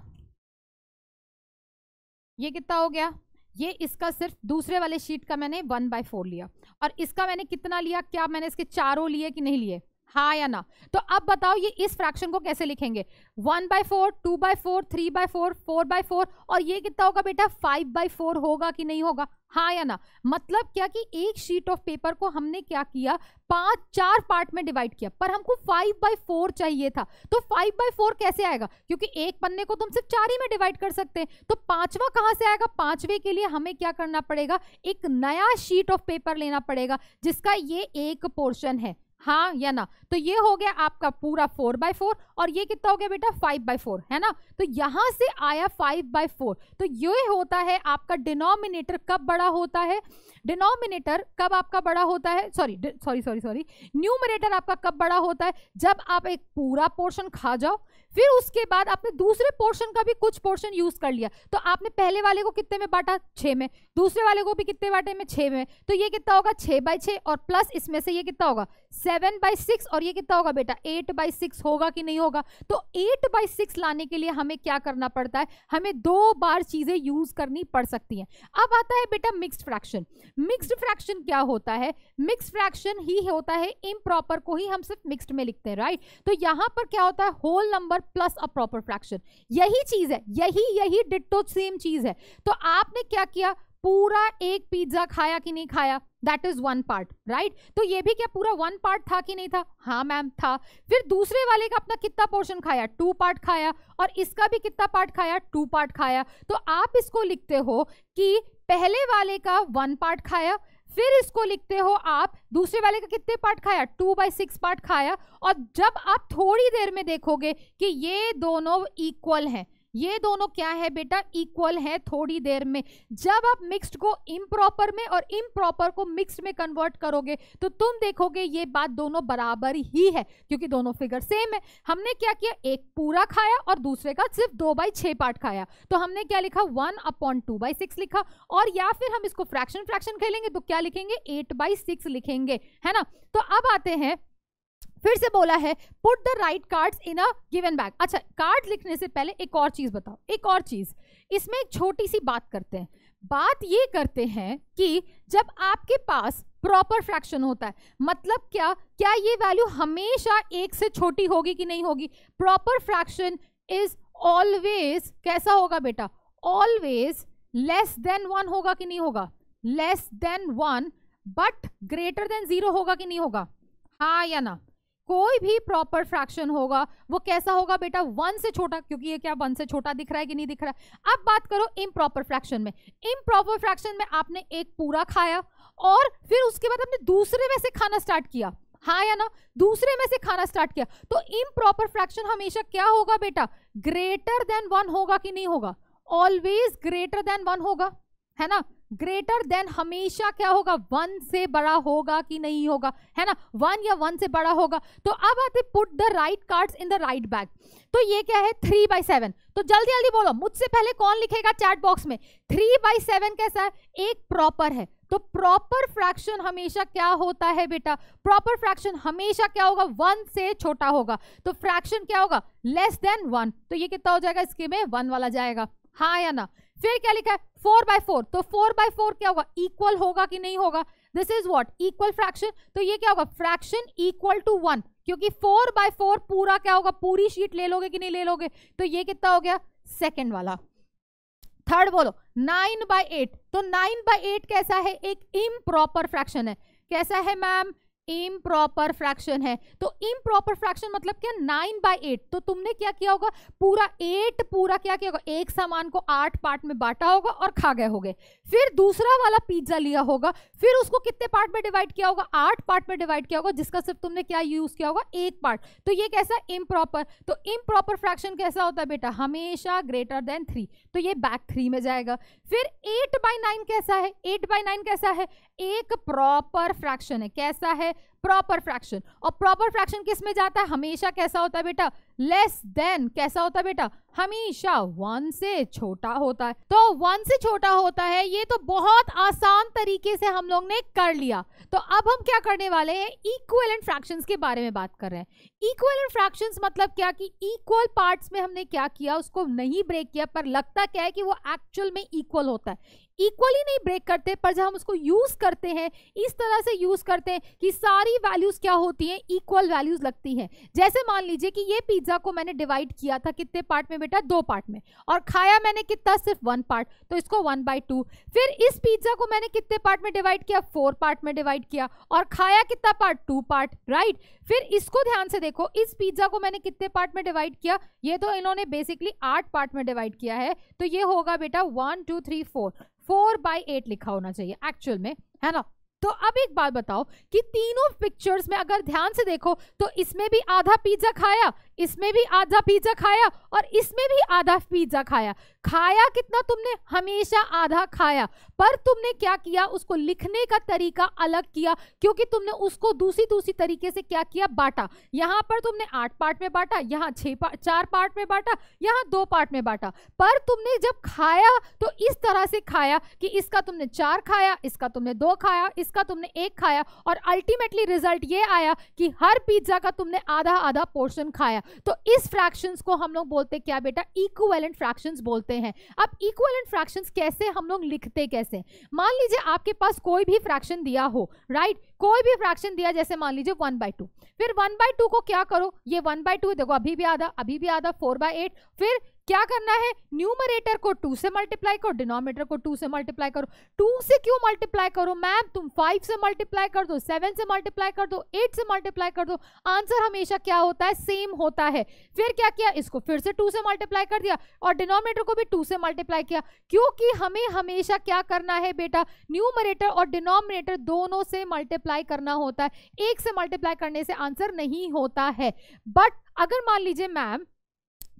ये कितना हो गया, ये इसका सिर्फ दूसरे वाले शीट का मैंने वन बाय फोर लिया और इसका मैंने कितना लिया, क्या मैंने इसके चारों लिए कि नहीं लिए, हाँ या ना। तो अब बताओ ये इस फ्रैक्शन को कैसे लिखेंगे, one by four, two by four, three by four, four by four और ये कितना होगा बेटा, फाइव बाय फोर होगा कि नहीं होगा, हाँ या ना। मतलब क्या कि एक शीट ऑफ पेपर को हमने क्या किया, पांच चार पार्ट में डिवाइड किया, पर हमको फाइव बाय फोर चाहिए था। तो फाइव बाय फोर कैसे आएगा, क्योंकि एक पन्ने को तुम सिर्फ चार ही में डिवाइड कर सकते हैं, तो पांचवा कहाँ से आएगा, पांचवे के लिए हमें क्या करना पड़ेगा, एक नया शीट ऑफ पेपर लेना पड़ेगा जिसका ये एक पोर्शन है, हाँ या ना। तो ये हो गया आपका पूरा फोर बाय फोर और ये कितना हो गया बेटा, फाइव बाय फोर, है ना। तो यहाँ से आया फाइव बाय फोर। तो ये होता है आपका डिनोमिनेटर कब बड़ा होता है, डिनोमिनेटर कब आपका बड़ा होता है, sorry sorry sorry sorry numerator आपका कब बड़ा होता है, जब आप एक पूरा पोर्शन खा जाओ, फिर उसके बाद आपने दूसरे पोर्शन का भी कुछ पोर्शन यूज कर लिया। तो आपने पहले वाले को कितने में बांटा, छः में, दूसरे वाले को भी कितने बांटे में, छः में। तो ये कितना होगा, छः बाई छः और प्लस इसमें से ये कितना होगा, सेवन बाई सिक्स और ये कितना होगा बेटा, एट बाई सिक्स होगा कि नहीं होगा। तो एट बाई सिक्स लाने के लिए हमें क्या करना पड़ता है, हमें दो बार चीज़ें यूज करनी पड़ सकती हैं। अब आता है बेटा मिक्स्ड फ्रैक्शन। मिक्स्ड फ्रैक्शन क्या होता है, मिक्स्ड फ्रैक्शन ही होता है, इम्प्रॉपर को ही हम सिर्फ मिक्स्ड में लिखते हैं, राइट। तो यहाँ पर क्या होता है, whole number plus a proper fraction, यही चीज है, यही यही डिट्टो सेम चीज है। तो आपने क्या किया, पूरा एक पिज्जा खाया कि नहीं खाया, that is one part, right. तो ये भी क्या पूरा वन पार्ट था कि नहीं था, हाँ मैम था। फिर दूसरे वाले का अपना कितना पोर्शन खाया, टू पार्ट खाया और इसका भी कितना पार्ट खाया, टू पार्ट खाया। तो आप इसको लिखते हो कि पहले वाले का वन पार्ट खाया, फिर इसको लिखते हो आप दूसरे वाले का कितने पार्ट खाया, टू बाई सिक्स पार्ट खाया। और जब आप थोड़ी देर में देखोगे कि ये दोनों इक्वल हैं, ये दोनों क्या है बेटा, इक्वल है। थोड़ी देर में जब आप मिक्स्ड को इम्प्रॉपर में और इम्प्रॉपर को मिक्स्ड में कन्वर्ट करोगे तो तुम देखोगे ये बात दोनों बराबर ही है, क्योंकि दोनों फिगर सेम है। हमने क्या किया, एक पूरा खाया और दूसरे का सिर्फ दो बाई छः पार्ट खाया, तो हमने क्या लिखा, one upon two by six लिखा। और या फिर हम इसको फ्रैक्शन फ्रैक्शन खेलेंगे तो क्या लिखेंगे, एट बाई सिक्स लिखेंगे, है ना। तो अब आते हैं, फिर से बोला है put the right cards in a given bag. अच्छा, कार्ड लिखने से पहले एक और चीज बताओ, एक और चीज इसमें एक छोटी सी बात करते हैं। बात ये करते हैं कि जब आपके पास प्रॉपर फ्रैक्शन होता है, मतलब क्या क्या ये वैल्यू हमेशा एक से छोटी होगी कि नहीं होगी। प्रॉपर फ्रैक्शन इज ऑलवेज कैसा होगा बेटा, ऑलवेज लेस देन वन होगा कि नहीं होगा, less than one but greater than zero होगा कि नहीं होगा, हाँ या ना। कोई भी प्रॉपर फ्रैक्शन होगा वो कैसा होगा बेटा, वन से छोटा, क्योंकि ये क्या वन से छोटा दिख रहा है कि नहीं दिख रहा है। अब बात करो इम्प्रॉपर फ्रैक्शन में। इम्प्रॉपर फ्रैक्शन में आपने एक पूरा खाया और फिर उसके बाद आपने दूसरे में से खाना स्टार्ट किया, हाँ या ना, दूसरे में से खाना स्टार्ट किया। तो इम्प्रॉपर फ्रैक्शन हमेशा क्या होगा बेटा, ग्रेटर देन वन होगा कि नहीं होगा, ऑलवेज ग्रेटर देन वन होगा, है ना। ग्रेटर देन हमेशा क्या होगा, वन से बड़ा होगा कि नहीं होगा, है ना, वन या वन से बड़ा होगा। तो अब आते put the right cards in the right bag. तो ये क्या है, थ्री बाई सेवन। तो जल्दी जल्दी बोलो, मुझसे पहले कौन लिखेगा चैट बॉक्स में। थ्री बाई सेवन कैसा है, एक प्रॉपर है। तो प्रॉपर फ्रैक्शन हमेशा क्या होता है बेटा, प्रॉपर फ्रैक्शन हमेशा क्या होगा, वन से छोटा होगा। तो फ्रैक्शन क्या होगा, लेस देन वन। तो ये कितना हो जाएगा, इसके में वन वाला जाएगा, हाँ या ना। फिर क्या लिखा है, फोर बाय फोर। तो फोर बाय फोर क्या होगा, इक्वल होगा कि नहीं होगा, this is what equal fraction. तो ये क्या होगा, फ्रैक्शन इक्वल टू वन, क्योंकि फोर बाय फोर पूरा क्या होगा, पूरी शीट ले लोगे कि नहीं ले लोगे। तो ये कितना हो गया सेकंड वाला। थर्ड बोलो, नाइन बाय एट। तो नाइन बाय एट कैसा है, एक इम्प्रॉपर फ्रैक्शन है। कैसा है मैम, इम्प्रॉपर फ्रैक्शन है। तो इम्प्रॉपर फ्रैक्शन मतलब क्या, नाइन बाई एट। तो तुमने क्या किया होगा, पूरा एट पूरा क्या किया होगा, एक सामान को आठ पार्ट में बांटा होगा और खा गए होगे। फिर दूसरा वाला पिज्जा लिया होगा, फिर उसको कितने पार्ट में डिवाइड किया होगा, आठ पार्ट में डिवाइड किया होगा, जिसका सिर्फ तुमने क्या यूज किया होगा, एक पार्ट। तो ये कैसा, इम्प्रॉपर। तो इम्प्रॉपर फ्रैक्शन कैसा होता है बेटा, हमेशा ग्रेटर देन थ्री। तो ये बैक थ्री में जाएगा। फिर एट बाई नाइन कैसा है, एट बाई नाइन कैसा है, एक प्रॉपर फ्रैक्शन है। कैसा है, प्रॉपर फ्रैक्शन। और प्रॉपर फ्रैक्शन किस में जाता है, हमेशा कैसा होता है बेटा, लेस देन। कैसा होता है बेटा, हमेशा वन से छोटा होता है। तो वन से छोटा होता है, ये तो बहुत आसान तरीके से हम लोग ने कर लिया। तो अब हम क्या करने वाले हैं, इक्विवेलेंट फ्रैक्शंस के बारे में बात कर रहे हैं। इक्विवेलेंट फ्रैक्शंस मतलब क्या कि इक्वल पार्ट्स में हमने क्या किया, उसको नहीं ब्रेक किया, पर लगता क्या है कि वो एक्चुअल में इक्वल होता है। इक्वली नहीं ब्रेक करते, पर जब हम उसको यूज करते हैं, इस तरह से यूज करते हैं कि सारी वैल्यूज क्या होती हैं, इक्वल वैल्यूज लगती हैं। जैसे मान लीजिए कि ये पिज्जा को मैंने डिवाइड किया था कितने पार्ट में बेटा, दो पार्ट में, और खाया मैंने कितना, सिर्फ वन पार्ट, तो इसको वन बाई टू। फिर इस पिज्जा को मैंने कितने पार्ट में डिवाइड किया, फोर पार्ट में डिवाइड किया, और खाया कितना पार्ट, टू पार्ट, राइट। फिर इसको ध्यान से देखो, इस पिज्जा को मैंने कितने पार्ट में डिवाइड किया, ये तो इन्होंने बेसिकली आठ पार्ट में डिवाइड किया है, तो ये होगा बेटा one two three four, four by eight लिखा होना चाहिए एक्चुअल में, है ना। तो अब एक बात बताओ कि तीनों पिक्चर्स में अगर ध्यान से देखो तो इसमें भी आधा पिज्जा खाया, इसमें भी आधा पिज्जा खाया, और इसमें भी आधा पिज्जा खाया। खाया कितना तुमने, हमेशा आधा खाया, पर तुमने क्या किया, उसको लिखने का तरीका अलग किया, क्योंकि तुमने उसको दूसरी दूसरी तरीके से क्या किया, बांटा। यहाँ पर तुमने आठ पार्ट में बांटा, यहाँ छः पा, चार पार्ट में बांटा, यहाँ दो पार्ट में बांटा। पर तुमने जब खाया तो इस तरह से खाया कि इसका तुमने चार खाया, इसका तुमने दो खाया, इसका तुमने एक खाया, और अल्टीमेटली रिजल्ट ये आया कि हर पिज्जा का तुमने आधा आधा पोर्शन खाया। तो इस फ्रैक्शंस को हम लोग बोलते क्या बेटा, इक्विवेलेंट फ्रैक्शंस बोलते हैं। अब इक्विवेलेंट फ्रैक्शंस कैसे हम लोग लिखते कैसे, मान लीजिए आपके पास कोई भी फ्रैक्शन दिया हो, राइट, कोई भी फ्रैक्शन दिया, जैसे मान लीजिए वन बाई टू। फिर वन बाई टू को क्या करो, ये वन बाई टू देखो, अभी भी आधा, अभी भी आधा, फोर बाई एट। फिर क्या करना है, न्यूमरेटर को टू से मल्टीप्लाई करो, डिनोमिनेटर को टू से मल्टीप्लाई करो। टू से क्यों मल्टीप्लाई करो मैम, तुम फाइव से मल्टीप्लाई कर दो, सेवन से मल्टीप्लाई कर दो, एट से मल्टीप्लाई कर दो, आंसर हमेशा क्या होता है, सेम होता है। फिर क्या किया, इसको फिर से टू से मल्टीप्लाई कर दिया, और डिनोमिनेटर को भी टू से मल्टीप्लाई किया, क्योंकि हमें हमेशा क्या करना है बेटा, न्यूमरेटर और डिनोमिनेटर दोनों से मल्टीप्लाई करना होता है, एक से मल्टीप्लाई करने से आंसर नहीं होता है। बट अगर मान लीजिए मैम,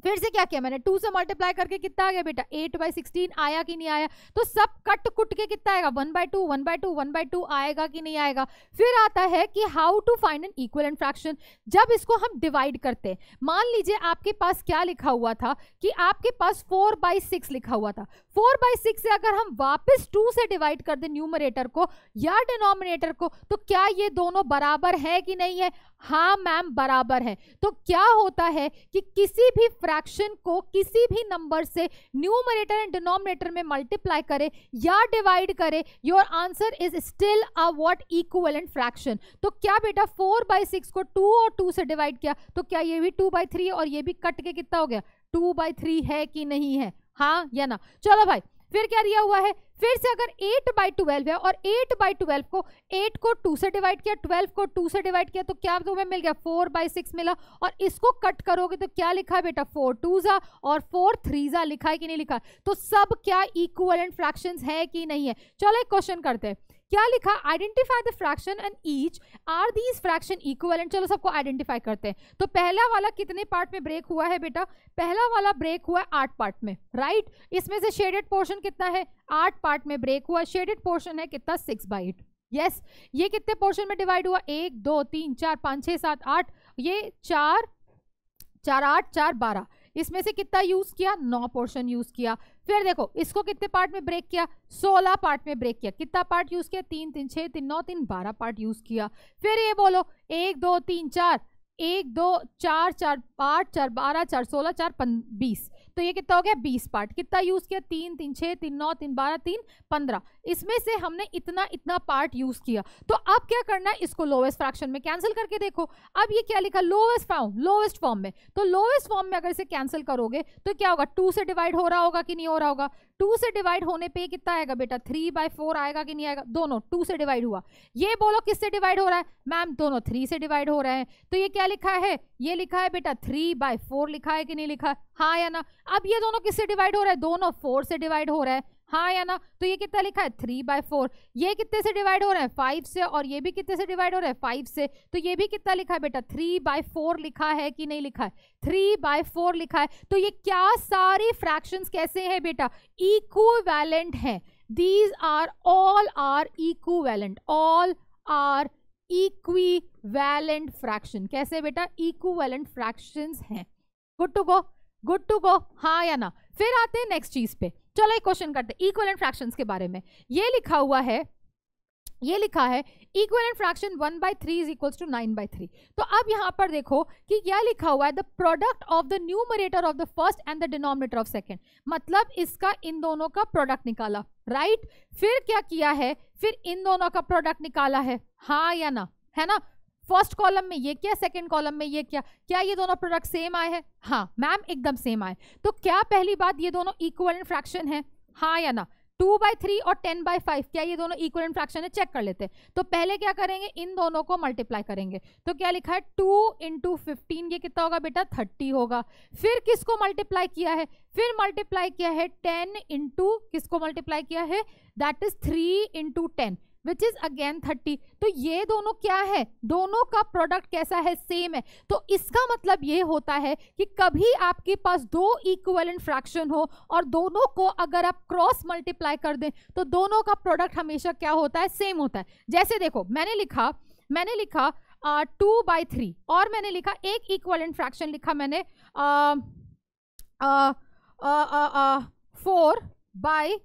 फिर से क्या किया मैंने, टू से मल्टीप्लाई करके कितना आ गया बेटा, एट बाई सिक्सटीन, आया कि नहीं आया, तो सब कट कुट के कितना आएगा, one by two, one by two, one by two, आएगा कि नहीं आएगा। फिर आता है कि how to find an equivalent fraction, जब इसको हम डिवाइड करते हैं। मान लीजिए आपके पास क्या लिखा हुआ था कि आपके पास फोर बाई सिक्स लिखा हुआ था, फोर बाई सिक्स से अगर हम वापस टू से डिवाइड कर दें न्यूमरेटर को या डिनोमिनेटर को, तो क्या ये दोनों बराबर है कि नहीं है, हाँ मैम बराबर है। तो क्या होता है कि किसी भी फ्रैक्शन को किसी भी नंबर से न्यूमरेटर एंड डिनोमिनेटर में मल्टीप्लाई करे या डिवाइड करे, your answer is still a what, equivalent fraction. तो क्या बेटा फोर बाई सिक्स को टू और टू से डिवाइड किया, तो क्या ये भी टू बाई थ्री और ये भी कट के कितना हो गया, टू बाई थ्री है कि नहीं है, हाँ या ना। चलो भाई, फिर क्या दिया हुआ है, फिर से अगर एट बाई ट्वेल्व है और एट बाई ट्वेल्व को, एट को टू से डिवाइड किया, ट्वेल्व को टू से डिवाइड किया, तो क्या तुम्हें मिल गया, फोर बाई सिक्स मिला, और इसको कट करोगे तो क्या लिखा है बेटा, फोर टू जा और फोर थ्री जा, लिखा है कि नहीं लिखा है? तो सब क्या इक्विवेलेंट फ्रैक्शंस है कि नहीं है। चलो एक क्वेश्चन करते हैं, क्या लिखा, identify the fraction and each are these fraction equivalent. चलो सबको आइडेंटिफाई करते हैं। तो पहला वाला कितने पार्ट में ब्रेक हुआ है बेटा, पहला वाला ब्रेक हुआ है आठ पार्ट में, राइट। इसमें से शेडेड पोर्शन कितना है, आठ पार्ट में ब्रेक हुआ, शेडेड पोर्शन है कितना, सिक्स बाई एट, यस। ये कितने पोर्शन में डिवाइड हुआ, एक दो तीन चार पाँच छः सात आठ, ये चार चार आठ चार बारह, इसमें से कितना यूज किया, नौ पोर्शन यूज किया। फिर देखो इसको कितने पार्ट में ब्रेक किया, सोलह पार्ट में ब्रेक किया, कितना पार्ट यूज किया, तीन तीन छः तीन नौ तीन बारह पार्ट यूज किया। फिर ये बोलो एक दो तीन चार एक दो चार चार आठ चार बारह चार सोलह चार बीस, तो ये कितना हो गया बीस पार्ट। कितना यूज़ किया? तीन तीन छः तीन नौ तीन बारह तीन पंद्रह, इसमें से हमने इतना इतना पार्ट यूज़ किया। तो अब क्या करना है, इसको लोवेस्ट फ्रैक्शन में कैंसिल करके देखो। अब ये क्या लिखा, लोवेस्ट फॉर्म, लोवेस्ट फॉर्म में, तो लोवेस्ट फॉर्म में अगर इसे कैंसिल करोगे तो क्या होगा, टू से डिवाइड हो रहा होगा कि नहीं हो रहा होगा। टू से डिवाइड होने पे कितना आएगा बेटा, थ्री बाई फोर आएगा कि नहीं आएगा। दोनों टू से डिवाइड हुआ। ये बोलो किससे डिवाइड हो रहा है मैम, दोनों थ्री से डिवाइड हो रहे हैं। तो ये क्या लिखा है, ये लिखा है बेटा थ्री बाई फोर लिखा है कि नहीं लिखा है, हाँ या ना। अब ये दोनों किससे डिवाइड हो रहा है, दोनों फोर से डिवाइड हो रहा है, हाँ या ना। तो ये कितना लिखा है, थ्री बाई फोर। ये कितने से डिवाइड हो रहा है, फाइव से, और ये भी कितने से डिवाइड हो रहा है, फाइव से। तो ये भी कितना लिखा है बेटा, थ्री बाई फोर लिखा है कि नहीं लिखा है, थ्री बाई फोर लिखा है। तो ये क्या सारे फ्रैक्शंस कैसे हैं बेटा, इक्विवेलेंट हैं। These are all are equivalent, all are equivalent fraction. कैसे बेटा, इक्विवेलेंट फ्रैक्शंस हैं। Good to go, good to go, हाँ या ना। फिर आते हैं नेक्स्ट चीज पे। चलो एक क्वेश्चन करते हैं इक्विवेलेंट फ्रैक्शंस के बारे में। ये लिखा हुआ है, ये लिखा है equivalent fraction one by three is equals to nine by three. तो अब यहाँ पर देखो कि क्या लिखा हुआ है, the product of the numerator of the first and the denominator of second, मतलब इसका इन दोनों का प्रोडक्ट निकाला, राइट right? फिर क्या किया है, फिर इन दोनों का प्रोडक्ट निकाला है, हाँ या ना, है ना। फर्स्ट कॉलम में ये क्या, सेकंड कॉलम में ये क्या, क्या ये दोनों प्रोडक्ट सेम आए हैं, हाँ मैम एकदम सेम आए। तो क्या पहली बात, ये दोनों इक्विवेलेंट फ्रैक्शन है, हाँ या ना। टू बाई थ्री और टेन बाई फाइव, क्या ये दोनों इक्विवेलेंट फ्रैक्शन है, चेक कर लेते हैं। तो पहले क्या करेंगे, इन दोनों को मल्टीप्लाई करेंगे। तो क्या लिखा है, टू इंटू फिफ्टीन, ये कितना होगा बेटा, थर्टी होगा। फिर किसको मल्टीप्लाई किया है, फिर मल्टीप्लाई किया है टेन इंटू, किसको मल्टीप्लाई किया है, that is three into ten Which is again thirty. तो ये दोनों क्या है, दोनों का प्रोडक्ट कैसा है, सेम है। तो इसका मतलब ये होता है कि कभी आपके पास दो इक्विवेलेंट फ्रैक्शन हो और दोनों को अगर आप क्रॉस मल्टीप्लाई कर दें तो दोनों का प्रोडक्ट हमेशा क्या होता है, सेम होता है। जैसे देखो मैंने लिखा, मैंने लिखा टू बाई थ्री और मैंने लिखा एक इक्विवेलेंट फ्रैक्शन लिखा मैंने फोर बाई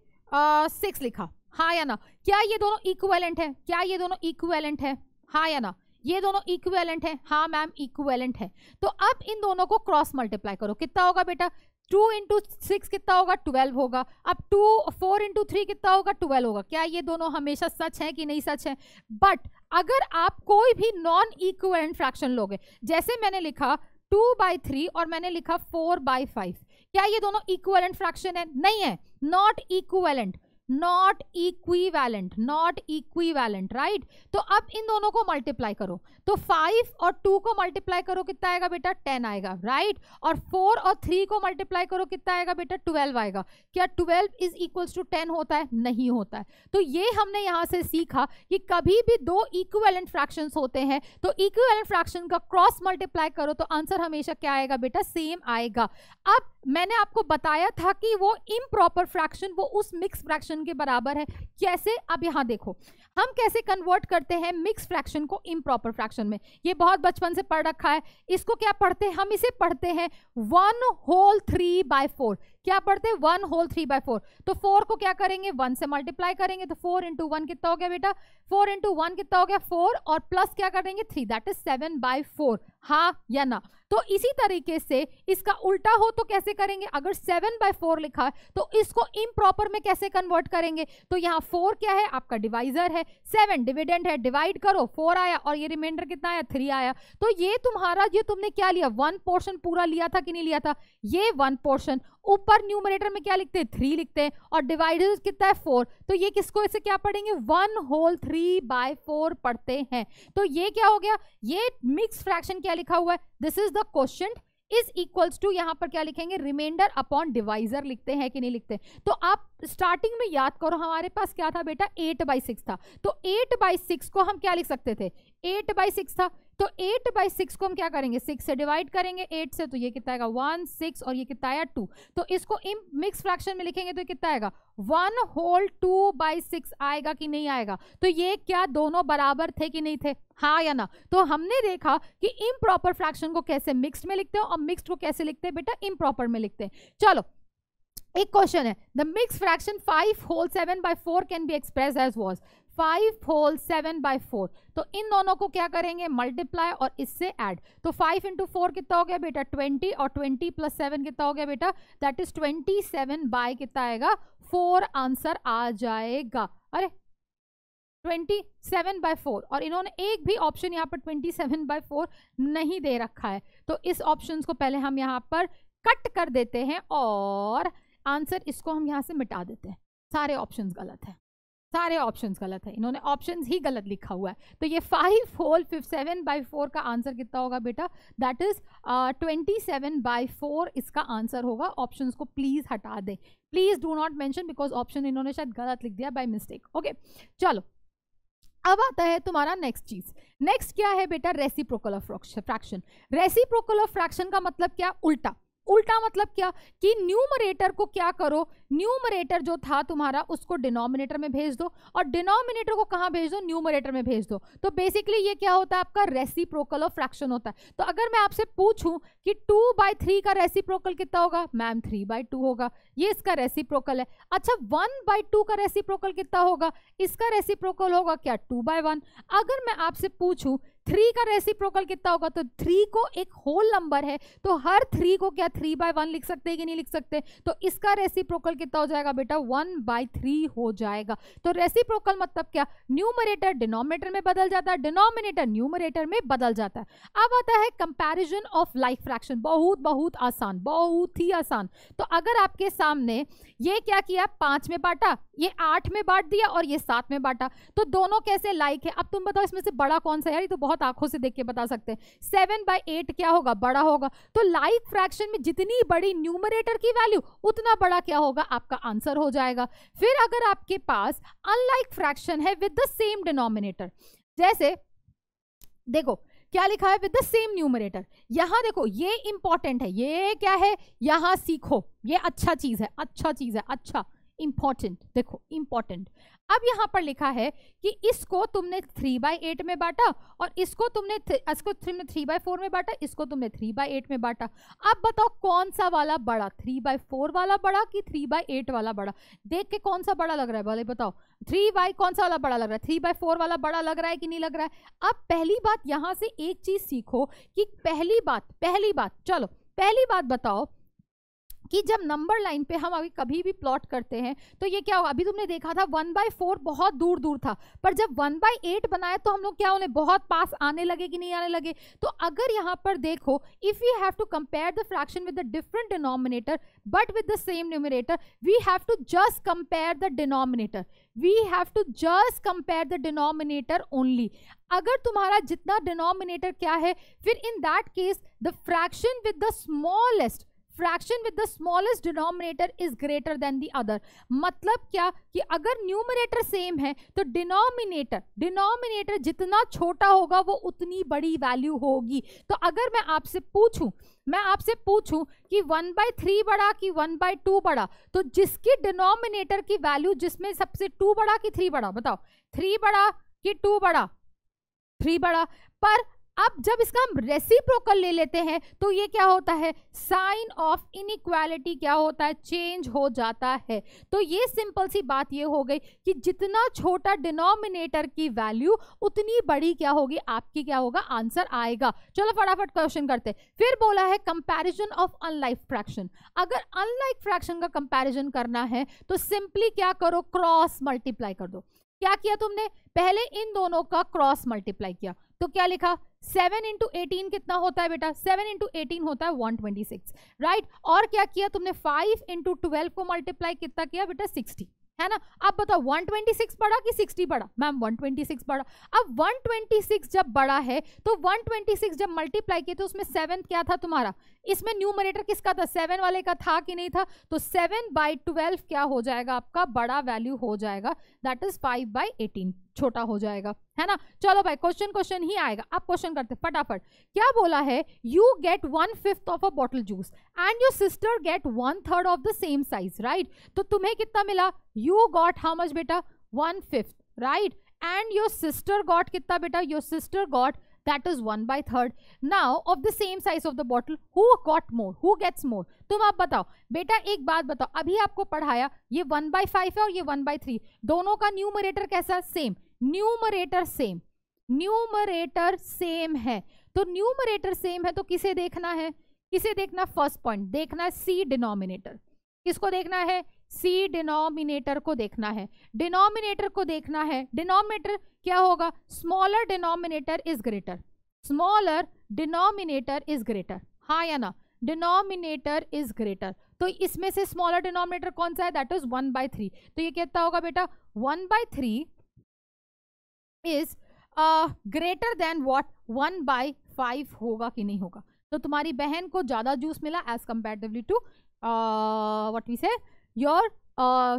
सिक्स लिखा, हाँ या ना। क्या ये दोनों इक्विवेलेंट हैं, क्या ये दोनों इक्विवेलेंट हैं, हाँ या ना। ये दोनों इक्विवेलेंट हैं, हाँ मैम इक्विवेलेंट है। तो अब इन दोनों को क्रॉस मल्टीप्लाई करो, कितना होगा बेटा, टू इंटू सिक्स कितना होगा, ट्वेल्व होगा। अब टू फोर इंटू थ्री कितना होगा, ट्वेल्व होगा। क्या ये दोनों हमेशा सच है कि नहीं सच है। बट अगर आप कोई भी नॉन इक्विवेलेंट फ्रैक्शन लोगे, जैसे मैंने लिखा टू बाई थ्री और मैंने लिखा फोर बाई फाइव, क्या ये दोनों इक्विवेलेंट फ्रैक्शन है, नहीं है, not equivalent, not equivalent, not equivalent, right. तो अब इन दोनों को मल्टीप्लाई करो, तो फाइव और टू को मल्टीप्लाई करो कितना आएगा बेटा, टेन आएगा, राइट right? और फोर और थ्री को मल्टीप्लाई करो कितना आएगा बेटा, ट्वेल्व आएगा। क्या twelve is equals to ten होता है, नहीं होता है। तो ये हमने यहाँ से सीखा कि कभी भी दो इक्विवेलेंट फ्रैक्शंस होते हैं तो इक्विवेलेंट फ्रैक्शन का क्रॉस मल्टीप्लाई करो तो आंसर हमेशा क्या आएगा बेटा, सेम आएगा। अब मैंने आपको बताया था कि वो इम्प्रॉपर फ्रैक्शन, वो उस मिक्स फ्रैक्शन के बराबर है। कैसे, अब यहाँ देखो हम कैसे कन्वर्ट करते हैं मिक्स फ्रैक्शन को इम्प्रॉपर फ्रैक्शन में। ये बहुत बचपन से पढ़ रखा है। इसको क्या पढ़ते हैं, हम इसे पढ़ते हैं one whole three by four. क्या पढ़ते हैं, one whole three by four. तो फोर को क्या करेंगे, वन से मल्टीप्लाई करेंगे। तो फोर इंटू वन कितना हो गया बेटा, फोर इंटू वन कितना हो गया, फोर और प्लस क्या करेंगे, three, that is seven by four, हाँ या ना। तो इसी तरीके से इसका उल्टा हो तो कैसे करेंगे, अगर सेवन बाय फोर लिखा है तो इसको इम्प्रॉपर में कैसे कन्वर्ट करेंगे। तो यहाँ फोर क्या है, आपका डिवाइजर है, सेवन डिविडेंड है, डिवाइड करो, फोर आया और ये रिमाइंडर कितना आया, थ्री आया। तो ये तुम्हारा, ये तुमने क्या लिया, वन पोर्शन पूरा लिया था कि नहीं लिया था, ये वन पोर्शन। ऊपर न्यूमरेटर में क्या लिखते हैं, थ्री लिखते हैं और डिवाइडर कितना है, फोर। तो ये किसको, इसे क्या पढ़ेंगे, one whole three by four पढ़ते हैं। तो ये क्या हो गया, ये मिक्स फ्रैक्शन क्या लिखा हुआ है, this is the quotient is equals to, यहाँ पर क्या लिखेंगे, रिमाइंडर अपॉन डिवाइजर लिखते हैं कि नहीं लिखते। तो आप स्टार्टिंग में याद करो हमारे पास क्या था बेटा, एट बाई सिक्स था। तो एट बाई सिक्स को हम क्या लिख सकते थे, एट बाई सिक्स था। तो एट बाई सिक्स को हम क्या करेंगे, सिक्स से डिवाइड करेंगे एट से, तो ये कितना आएगा वन, सिक्स और ये कितना आया टू। तो इसको मिक्स फ्रैक्शन में लिखेंगे तो कितना आएगा, one whole two by six आएगा कि नहीं आएगा। तो ये क्या दोनों बराबर थे कि नहीं थे, हाँ या ना। तो हमने देखा कि इम्प्रॉपर फ्रैक्शन को कैसे मिक्स्ड में लिखते हैं और मिक्स्ड को कैसे लिखते हैं बेटा, इम्प्रॉपर में लिखते हैं। चलो एक क्वेश्चन है, the mix fraction five whole seven by four can be express as was. Five whole seven by four, तो इन दोनों को क्या करेंगे, मल्टीप्लाई और इससे ऐड। तो फाइव इंटू फोर कितना हो गया बेटा ट्वेंटी, और ट्वेंटी प्लस सेवन कितना हो गया बेटा that is twenty seven by कितना आएगा फोर, आंसर आ जाएगा। अरे ट्वेंटी सेवन बाई फोर, और इन्होंने एक भी ऑप्शन यहाँ पर ट्वेंटी सेवन बाई फोर नहीं दे रखा है, तो इस ऑप्शन को पहले हम यहाँ पर कट कर देते हैं और आंसर इसको हम यहाँ से मिटा देते हैं। सारे ऑप्शन गलत है, सारे ऑप्शंस गलत है, इन्होंने ऑप्शंस ही गलत लिखा हुआ है। तो ये five whole fifty seven by four का आंसर कितना होगा बेटा that is twenty seven by four, इसका आंसर होगा। ऑप्शंस को प्लीज़ हटा दें, please do not mention, because option इन्होंने शायद गलत लिख दिया बाय मिस्टेक। ओके चलो, अब आता है तुम्हारा नेक्स्ट चीज़। नेक्स्ट क्या है बेटा, reciprocal of fraction. Reciprocal of fraction का मतलब क्या, उल्टा। उल्टा मतलब क्या कि न्यूमरेटर को क्या करो, न्यूमरेटर जो था तुम्हारा उसको डिनोमिनेटर में भेज दो, और डिनोमिनेटर को कहाँ भेज दो, न्यूमरेटर में भेज दो। तो बेसिकली ये क्या होता है आपका रेसिप्रोकल ऑफ फ्रैक्शन होता है। तो अगर मैं आपसे पूछूं कि टू बाई थ्री का रेसिप्रोकल कितना होगा, मैम थ्री बाई टू होगा, ये इसका रेसिप्रोकल है। अच्छा वन बाई टू का रेसिप्रोकल कितना होगा, इसका रेसिप्रोकल होगा क्या टू बाई वन। अगर मैं आपसे पूछूं थ्री का रेसिप्रोकल कितना होगा, तो थ्री को एक होल नंबर है तो हर थ्री को क्या थ्री बाय वन लिख सकते हैं कि नहीं लिख सकते, तो इसका रेसिप्रोकल कितना हो जाएगा बेटा वन बाई थ्री हो जाएगा। तो रेसिप्रोकल मतलब क्या, न्यूमरेटर डिनोमिनेटर में बदल जाता है, डिनोमिनेटर न्यूमरेटर में बदल जाता है। अब आता है कंपैरिजन ऑफ लाइक फ्रैक्शन, बहुत बहुत आसान, बहुत ही आसान। तो अगर आपके सामने ये क्या किया, पाँच में बांटा, ये आठ में बांट दिया और ये सात में बांटा, तो दोनों कैसे लाइक है। अब तुम बताओ इसमें से बड़ा कौन सा है, यार ये तो बहुत आंखों से देख के बता सकते हैं, सेवन बाई एट क्या होगा, बड़ा होगा। तो लाइक फ्रैक्शन में जितनी बड़ी न्यूमरेटर की वैल्यू उतना बड़ा क्या होगा आपका आंसर हो जाएगा। फिर अगर आपके पास अनलाइक फ्रैक्शन है विद द सेम डिनोमिनेटर, जैसे देखो क्या लिखा है विद द सेम न्यूमरेटर, यहाँ देखो ये इंपॉर्टेंट है, ये क्या है यहाँ सीखो, ये अच्छा चीज है, अच्छा चीज है, अच्छा इंपॉर्टेंट, देखो इंपॉर्टेंट। अब यहाँ पर लिखा है कि इसको तुमने थ्री बाई एट में बांटा और इसको तुमने इसको तुमने थ्री बाई फोर में बांटा, इसको तुमने थ्री बाई एट में बांटा। अब बताओ कौन सा वाला बड़ा, थ्री बाई फोर वाला बड़ा कि थ्री बाई एट वाला बड़ा। देख के कौन सा बड़ा लग रहा है भले बताओ, थ्री बाई कौन सा वाला बड़ा लग रहा है, थ्री बाई फोर वाला बड़ा लग रहा है कि नहीं लग रहा है। अब पहली बात यहाँ से एक चीज सीखो कि पहली बात पहली बात चलो पहली बात बताओ कि जब नंबर लाइन पे हम अभी कभी भी प्लॉट करते हैं तो ये क्या होगा, अभी तुमने देखा था वन बाई फोर बहुत दूर दूर था, पर जब वन बाई एट बनाया तो हम लोग क्या उन्हें बहुत पास आने लगे कि नहीं आने लगे। तो अगर यहाँ पर देखो if you have to compare the fraction with the different denominator but with the same numerator, we have to just compare the denominator, we have to just compare the denominator only. अगर तुम्हारा जितना डिनोमिनेटर क्या है, फिर in that case the fraction with the smallest fraction with the smallest denominator is greater than the other. मतलब क्या कि अगर न्यूमरेटर सेम है तो डिनोमिनेटर डिनोमिनेटर जितना छोटा होगा वो उतनी बड़ी वैल्यू होगी। तो अगर मैं आपसे पूछूं मैं आपसे पूछूं कि वन बाई थ्री बड़ा कि वन बाई टू बड़ा, तो जिसकी डिनोमिनेटर की वैल्यू जिसमें सबसे टू बड़ा कि थ्री बड़ा, बताओ थ्री बड़ा कि टू बड़ा, थ्री बड़ा। पर अब जब इसका हम रेसिप्रोकल ले लेते हैं तो ये क्या होता है, साइन ऑफ इनइक्वालिटी क्या होता है, चेंज हो जाता है। तो ये सिंपल सी बात ये हो गई कि जितना छोटा डिनोमिनेटर की वैल्यू उतनी बड़ी क्या होगी आपकी क्या होगा आंसर आएगा। चलो फटाफट क्वेश्चन करते। फिर बोला है कंपैरिजन ऑफ अनलाइक फ्रैक्शन। अगर अनलाइक फ्रैक्शन का कंपैरिजन करना है तो सिंपली क्या करो, क्रॉस मल्टीप्लाई कर दो। क्या किया तुमने, पहले इन दोनों का क्रॉस मल्टीप्लाई किया, तो क्या लिखा सेवन इंटू एटीन कितना होता है बेटा, सेवन इंटू एटीन होता है वन ट्वेंटी सिक्स, राइट। और क्या किया तुमने, फाइव इंटू ट्वेल्व को मल्टीप्लाई कितना किया बेटा सिक्सटी, है ना। अब बताओ वन ट्वेंटी सिक्स बड़ा कि सिक्सटी बड़ा, मैम वन ट्वेंटी सिक्स बड़ा। अब वन ट्वेंटी सिक्स जब बड़ा है तो वन ट्वेंटी सिक्स जब मल्टीप्लाई किया तो उसमें सेवन क्या था तुम्हारा, इसमें न्यूमरेटर किसका था, सेवन वाले का था कि नहीं था, तो सेवन बाई ट्वेल्व क्या हो जाएगा आपका बड़ा वैल्यू हो जाएगा that is five by eighteen, छोटा हो जाएगा, है ना। चलो भाई क्वेश्चन क्वेश्चन ही आएगा। अब क्वेश्चन करते फटाफट। क्या बोला है, you get one fifth of a bottle juice and your sister get one third of the same size, right. तो तुम्हें कितना मिला, यू गॉट हाउ मच बेटा one fifth, right, and your sister got कितना बेटा, your sister got that is one by third. Now of the same size of the bottle, who got more? Who gets more? तुम आप बताओ बेटा, एक बात बताओ, अभी आपको पढ़ाया ये वन by five है और ये वन by three, दोनों का न्यूमरेटर कैसा? Same, numerator same, numerator same है, तो न्यूमरेटर सेम है तो किसे देखना है? किसे देखना? फर्स्ट पॉइंट देखना है सी डिनोमिनेटर। किसको देखना है? सी डिनोमिनेटर को देखना है। डिनोमिनेटर को देखना है, डिनोमिनेटर क्या होगा? Smaller denominator is greater, smaller denominator is greater, हाँ या ना? डिनोमिनेटर इज ग्रेटर, तो इसमें से स्मॉलर डिनोमिनेटर कौन सा है? That is one by three. तो ये कहता होगा बेटा one by three is greater than what? One by five होगा कि नहीं होगा? तो तुम्हारी बहन को ज़्यादा जूस मिला as comparatively to what we say your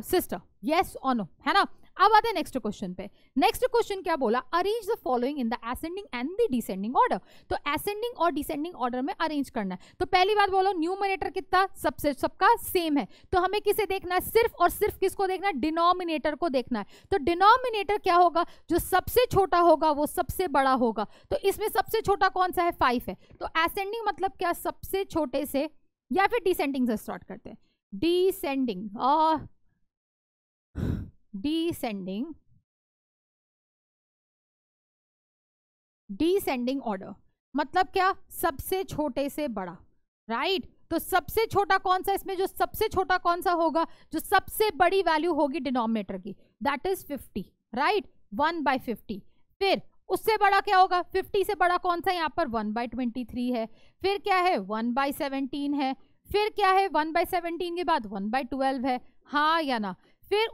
sister, yes और नो, है ना? अब आते हैं नेक्स्ट क्वेश्चन पे। नेक्स्ट क्वेश्चन क्या बोला? Arrange the following in the ascending and the descending order. तो एसेंडिंग और डिसेंडिंग ऑर्डर में अरेंज करना है। तो पहली बात बोलो न्यूमरेटर कितना? सबसे सबका सेम है, तो हमें किसे देखना है? सिर्फ और सिर्फ किसको देखना है? डिनोमिनेटर को देखना है। तो डिनोमिनेटर क्या होगा? जो सबसे छोटा होगा वो सबसे बड़ा होगा, तो इसमें सबसे छोटा कौन सा है? फाइव है। तो एसेंडिंग मतलब क्या? सबसे छोटे से, या फिर डिसेंडिंग से स्टार्ट करते हैं। डिसेंडिंग डिसेंडिंग डिसेंडिंग ऑर्डर मतलब क्या? सबसे छोटे से बड़ा, राइट right? तो सबसे छोटा कौन सा? इसमें जो सबसे छोटा कौन सा होगा? जो सबसे बड़ी वैल्यू होगी डिनोमिनेटर की, that is fifty, right? One by fifty. फिर उससे बड़ा क्या होगा? फिफ्टी से बड़ा कौन सा? यहाँ पर वन बाई ट्वेंटी थ्री है, फिर क्या है? वन बाई सेवनटीन है, फिर क्या है? वन बाई सेवनटीन के बाद वन बाई ट्वेल्व है, हाँ या ना? फिर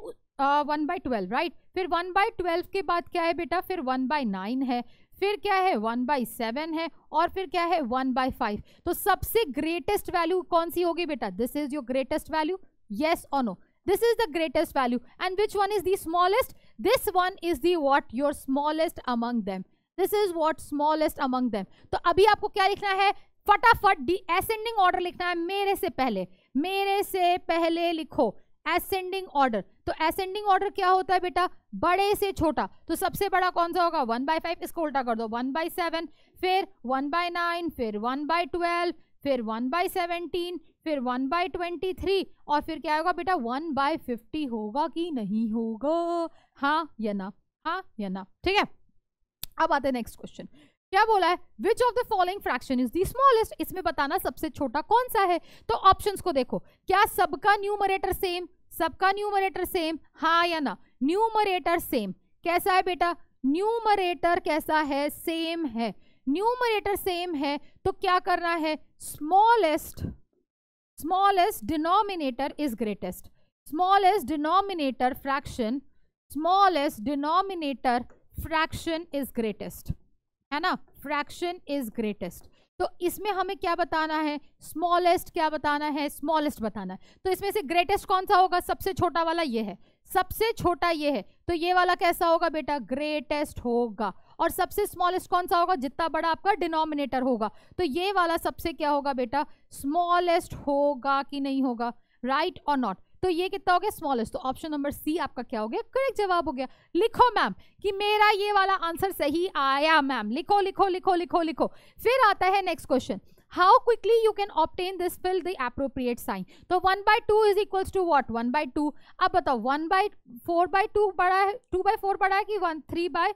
वन बाई ट्वेल्व, राइट? फिर वन बाई ट्वेल्व के बाद क्या है बेटा? फिर वन बाई नाइन है, फिर क्या है? वन बाई सेवन है, और फिर क्या है? One by five. तो सबसे ग्रेटेस्ट वैल्यू कौन सी होगी बेटा? This is your greatest value, yes और no? This is the greatest value, and which one is the smallest? This one is the what? Your smallest among them, this is what? Smallest among them. तो अभी आपको क्या लिखना है? फटाफट डी एसेंडिंग ऑर्डर लिखना है। मेरे से पहले, मेरे से पहले लिखो एसेंडिंग ऑर्डर। तो एसेंडिंग ऑर्डर क्या होता है बेटा? बड़े से छोटा, तो सबसे बड़ा कौन सा होगा? वन बाई फाइव, इसको उल्टा कर दो, वन बाई सेवन, फिर वन बाई नाइन, फिर वन बाई ट्वेल्व, फिर वन बाई सेवनटीन, फिर वन बाई ट्वेंटी थ्री, और फिर क्या होगा बेटा? वन बाई फिफ्टी होगा कि नहीं होगा? हाँ या ना? हाँ या ना? ठीक है, अब आते हैं नेक्स्ट क्वेश्चन। क्या बोला है? Which of the following fraction is the smallest? इसमें बताना सबसे छोटा कौन सा है। तो ऑप्शंस को देखो, क्या सबका न्यूमरेटर सेम? सबका न्यूमरेटर सेम, हाँ या ना? न्यूमरेटर सेम कैसा है बेटा? न्यूमरेटर कैसा है? सेम है। न्यूमरेटर सेम है तो क्या करना है? Smallest, smallest denominator is greatest, smallest denominator fraction, smallest denominator fraction is greatest, है ना? Fraction is greatest. तो इसमें हमें क्या बताना है? स्मॉलेस्ट। क्या बताना है? स्मॉलेस्ट बताना है। तो इसमें से ग्रेटेस्ट कौन सा होगा? सबसे छोटा वाला ये है, सबसे छोटा ये है, तो ये वाला कैसा होगा बेटा? ग्रेटेस्ट होगा। और सबसे स्मॉलेस्ट कौन सा होगा? जितना बड़ा आपका डिनोमिनेटर होगा, तो ये वाला सबसे क्या होगा बेटा? स्मॉलेस्ट होगा कि नहीं होगा? राइट और नॉट? तो ये कितना हो गया? स्मॉलेस्ट। तो ऑप्शन नंबर सी आपका क्या हो गया? करेक्ट जवाब हो गया। लिखो मैम कि मेरा ये वाला आंसर सही आया मैम, लिखो लिखो लिखो लिखो लिखो। फिर आता है next question, how quickly you can obtain this, fill the appropriate sign. तो one by two is equals to what? One by two. अब बताओ one by four by two बड़ा है, टू बाई फोर बड़ा है कि वन थ्री बाई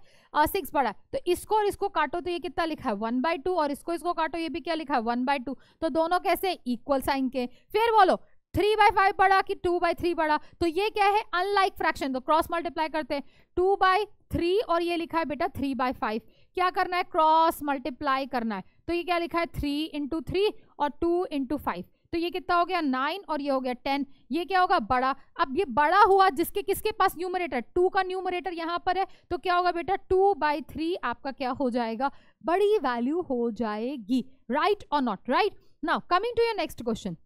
सिक्स बड़ा है? तो इसको और इसको काटो तो ये कितना लिखा है? वन बाई टू, और इसको इसको काटो ये भी क्या लिखा है? One by two. तो दोनों कैसे? इक्वल साइन के। फिर बोलो थ्री बाई फाइव बड़ा कि टू बाई थ्री बड़ा? तो ये क्या है? अनलाइक फ्रैक्शन, तो क्रॉस मल्टीप्लाई करते हैं, टू बाई थ्री और ये लिखा है बेटा थ्री बाई फाइव। क्या करना है? क्रॉस मल्टीप्लाई करना है, तो ये क्या लिखा है? थ्री इंटू थ्री और टू इंटू फाइव, तो ये कितना हो गया? नाइन और ये हो गया टेन। ये क्या होगा? बड़ा। अब ये बड़ा हुआ जिसके किसके पास न्यूमरेटर? टू का न्यूमरेटर यहाँ पर है, तो क्या होगा बेटा? टू बाई थ्री आपका क्या हो जाएगा? बड़ी वैल्यू हो जाएगी, राइट और not? Right. Now coming to your next question,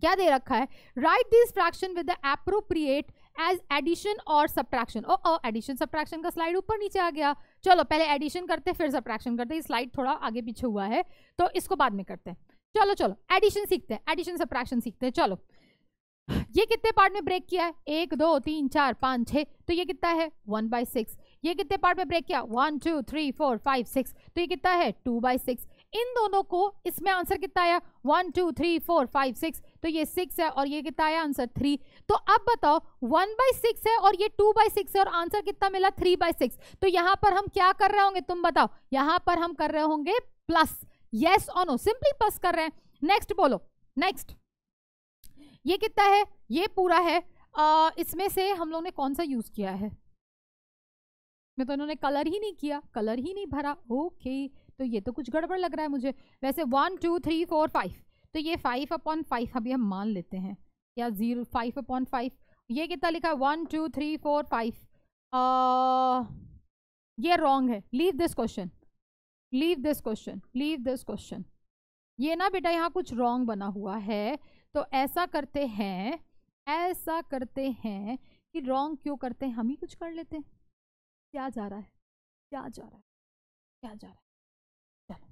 क्या दे रखा है? Right this fraction with the appropriate as addition और सब्ट्रैक्शन। ओ ओ एडिशन सब्ट्रैक्शन का स्लाइड ऊपर नीचे आ गया, चलो पहले एडिशन करते फिर सब्ट्रैक्शन करते, ये स्लाइड थोड़ा आगे पीछे हुआ है तो इसको बाद में करते हैं। चलो चलो एडिशन सीखते हैं, एडिशन सब्ट्रैक्शन सीखते हैं। चलो ये कितने पार्ट में ब्रेक किया है? एक दो तीन चार पाँच छः, तो ये कितना है? One by six. ये कितने पार्ट में ब्रेक किया, one two three four five six, तो ये कितना है टू बाई सिक्स। इन दोनों को इसमें आंसर कितना आया one two three four five six, तो ये सिक्स है और ये कितना आया आंसर थ्री। तो अब बताओ वन बाई सिक्स है और ये टू बाई सिक्स है और आंसर कितना मिला थ्री बाई सिक्स। तो यहाँ पर हम क्या कर रहे होंगे तुम बताओ, यहाँ पर हम कर रहे होंगे प्लस, येस और नो, सिंपली प्लस कर रहे हैं। नेक्स्ट बोलो, नेक्स्ट ये कितना है, ये पूरा है आ, इसमें से हम लोग ने कौन सा यूज किया है, मैं तो इन्होंने कलर ही नहीं किया, कलर ही नहीं भरा, ओके तो ये तो कुछ गड़बड़ लग रहा है मुझे। वैसे one two three four five, तो ये फाइव अपॉन फाइव अभी हम मान लेते हैं, या जीरो फाइव अपॉन फाइव। ये कितना लिखा है one two three four five, ये रॉन्ग है, leave this question leave this question leave this question. ये ना बेटा यहाँ कुछ रॉन्ग बना हुआ है, तो ऐसा करते हैं ऐसा करते हैं कि रॉन्ग क्यों करते हैं हम ही कुछ कर लेते हैं। क्या जा रहा है क्या जा रहा है क्या जा रहा है,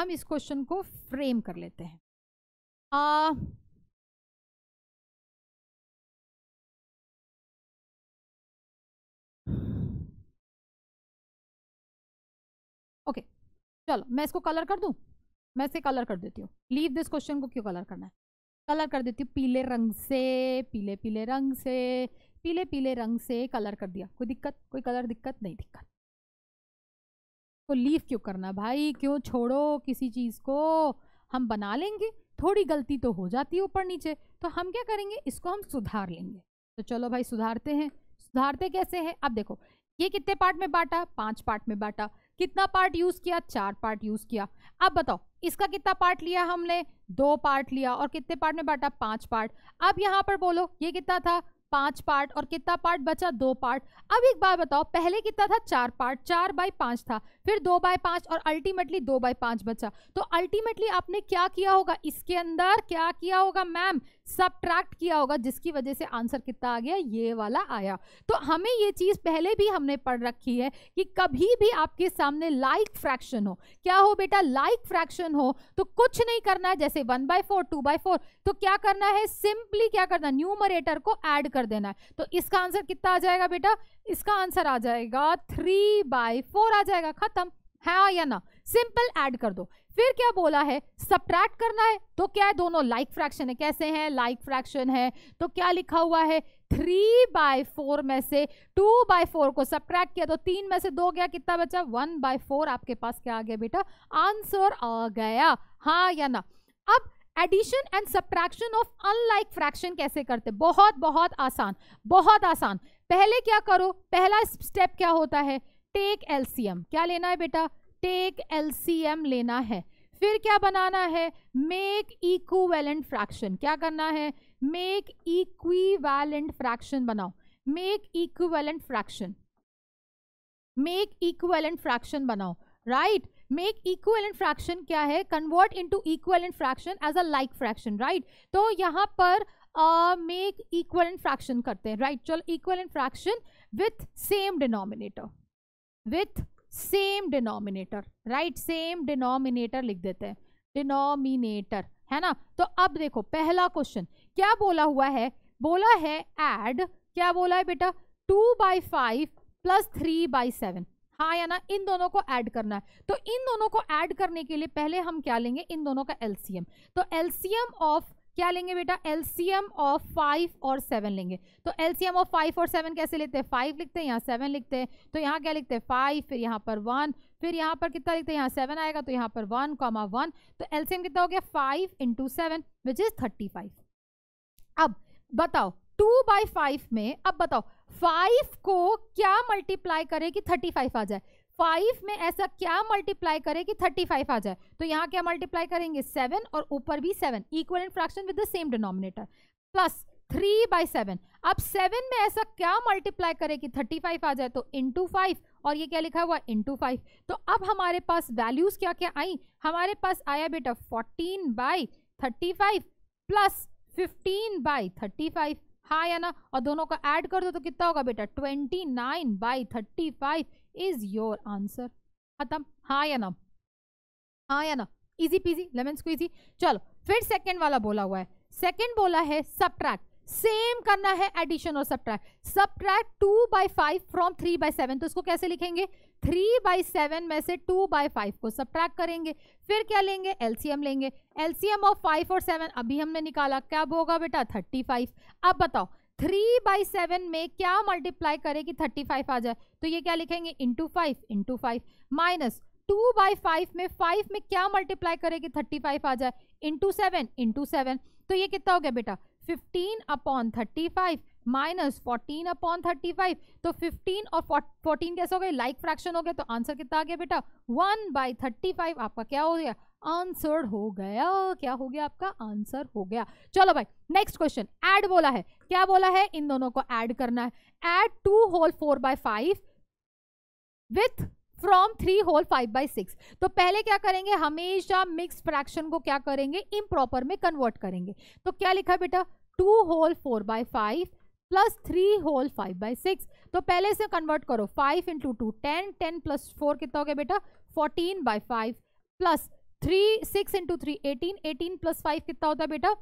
हम इस क्वेश्चन को फ्रेम कर लेते हैं। आ, ओके चलो मैं इसको कलर कर दूं, मैं इसे कलर कर देती हूँ। लीव दिस क्वेश्चन को क्यों कलर करना है, कलर कर देती हूँ पीले रंग से, पीले पीले रंग से पीले पीले रंग से कलर कर दिया। कोई दिक्कत, कोई कलर दिक्कत नहीं, दिक्कत तो लीव क्यों करना भाई, क्यों छोड़ो किसी चीज़ को, हम बना लेंगे, थोड़ी गलती तो हो जाती है ऊपर नीचे, तो हम क्या करेंगे इसको हम सुधार लेंगे। तो चलो भाई सुधारते हैं, सुधारते कैसे हैं। अब देखो ये कितने पार्ट में बांटा, पांच पार्ट में बांटा, कितना पार्ट यूज़ किया, चार पार्ट यूज़ किया। अब बताओ इसका कितना पार्ट लिया हमने, दो पार्ट लिया, और कितने पार्ट में बांटा, पाँच पार्ट। अब यहाँ पर बोलो ये कितना था पांच पार्ट, और कितना पार्ट बचा, दो पार्ट। अब एक बार बताओ पहले कितना था, चार पार्ट, चार बाई पाँच था, फिर दो बाई पाँच, और अल्टीमेटली दो बाई पाँच बचा। तो अल्टीमेटली आपने क्या किया होगा इसके अंदर, क्या किया होगा मैम, सबट्रैक्ट किया होगा, जिसकी वजह से आंसर कितना आ गया, ये वाला आया। तो हमें ये चीज़ पहले भी हमने पढ़ रखी है कि कभी भी आपके सामने लाइक फ्रैक्शन हो, क्या हो बेटा, लाइक फ्रैक्शन हो, तो कुछ नहीं करना है, जैसे one by four, two by four, तो क्या करना है सिंपली क्या करना, न्यूमरेटर को ऐड कर देना है। तो इसका आंसर कितना आ जाएगा बेटा, इसका आंसर आ जाएगा थ्री बाई फोर आ जाएगा, खत्म है या ना, सिंपल ऐड कर दो। फिर क्या बोला है, सबट्रैक्ट करना है, तो क्या है दोनों लाइक फ्रैक्शन है, कैसे हैं लाइक फ्रैक्शन है, तो क्या लिखा हुआ है थ्री बाई फोर में से टू बाई फोर को सबट्रैक्ट किया, तो तीन में से दो गया, कितना बचा वन बाई फोर, आपके पास क्या आ गया बेटा, आंसर आ गया, हाँ या ना। अब addition and subtraction of unlike fraction कैसे करते, बहुत बहुत आसान, बहुत आसान। पहले क्या करो, पहला स्टेप क्या होता है, टेक एलसीएम, क्या लेना है बेटा, टेक एलसीएम लेना है। फिर क्या बनाना है, मेक इक्विवेलेंट फ्रैक्शन, क्या करना है, मेक इक्विवेलेंट फ्रैक्शन बनाओ, make equivalent fraction make equivalent fraction बनाओ, राइट। मेक इक्विवेलेंट फ्रैक्शन क्या है, convert into equivalent fraction as a like fraction, right. तो यहाँ पर मेक इक्विवेलेंट फ्रैक्शन करते हैं, राइट right? चलो equivalent fraction with same denominator, with same denominator, right, same denominator लिख देते हैं, डिनोमिनेटर है ना। तो अब देखो पहला क्वेश्चन क्या बोला हुआ है, बोला है एड, क्या बोला है बेटा, two by five plus three by seven, हाँ या ना, इन दोनों को ऐड करना है। तो इन दोनों को ऐड करने के लिए पहले हम क्या लेंगे, इन दोनों का एलसीएम, तो एलसीएम ऑफ क्या लेंगे बेटा, एलसीएम ऑफ फाइव और सेवन लेंगे। तो एलसीएम ऑफ फाइव और सेवन कैसे लिखते हैं, फाइव लिखते हैं, यहाँ सेवन लिखते हैं, तो यहाँ क्या लिखते हैं फाइव, फिर यहाँ पर वन, फिर यहाँ पर कितना लिखते हैं, यहाँ सेवन आएगा, तो यहाँ पर वन कॉमा वन, तो एलसीएम कितना हो गया five into seven which is thirty five. अब बताओ टू बाई फाइव में, अब बताओ फाइव को क्या मल्टीप्लाई करे कि थर्टी फाइव आ जाए, फाइव में ऐसा क्या मल्टीप्लाई करे कि थर्टी फाइव आ जाए, तो यहाँ क्या मल्टीप्लाई करेंगे सेवन, और ऊपर भी seven, equivalent fraction with the same denominator, plus three by seven. अब सेवन में ऐसा क्या मल्टीप्लाई करे कि थर्टी फाइव आ जाए, तो इंटू फाइव, और ये क्या लिखा हुआ इंटू फाइव। तो अब हमारे पास वैल्यूज क्या क्या आई, हमारे पास आया बेटा fourteen by thirty five plus fifteen by thirty five, हाँ या ना, और दोनों को ऐड कर दो तो कितना होगा बेटा twenty nine by thirty five is your answer, खत्म, हाँ या ना, हाँ या ना, इजी पीजी लेमन स्क्वीजी। चलो फिर सेकंड वाला बोला हुआ है, सेकंड बोला है सबट्रैक्ट, सेम करना है एडिशन और subtract. Subtract two by five from three by seven, तो इसको कैसे लिखेंगे, थ्री बाई सेवन में से टू बाई फाइव को सब्ट्रैक्ट करेंगे, फिर क्या लेंगे, एलसीएम लेंगे। एलसीएम ऑफ फाइव और सेवन अभी हमने निकाला, क्या होगा बेटा थर्टी फाइव। अब बताओ थ्री बाई सेवन में क्या मल्टीप्लाई करे कि थर्टी फाइव आ जाए, तो ये क्या लिखेंगे into five into five minus two by five में फाइव में क्या मल्टीप्लाई करे कि थर्टी फाइव आ जाए, इंटू सेवन इंटू सेवन, तो ये कितना हो गया बेटा fifteen upon thirty five minus fourteen upon thirty five, तो फिफ्टीन और फोर्टीन कैसे हो गए, लाइक फ्रैक्शन हो गया, तो आंसर कितना आ गया बेटा वन बाई थर्टी फाइव आपका क्या हो गया, आंसर हो गया। क्या हो गया आपका, आंसर हो गया। चलो भाई नेक्स्ट क्वेश्चन, ऐड बोला है, क्या बोला है, इन दोनों को ऐड करना है। Add two whole four by five with from three whole five by six, तो पहले क्या करेंगे, हमेशा मिक्स फ्रैक्शन को क्या करेंगे, इम्प्रॉपर में कन्वर्ट करेंगे। तो क्या लिखा बेटा two whole four by five plus three whole five by six, तो पहले से कन्वर्ट करो, five into two ten, ten plus four कितना हो गया बेटा fourteen by five, plus three six into three eighteen, eighteen plus five कितना होता है बेटा,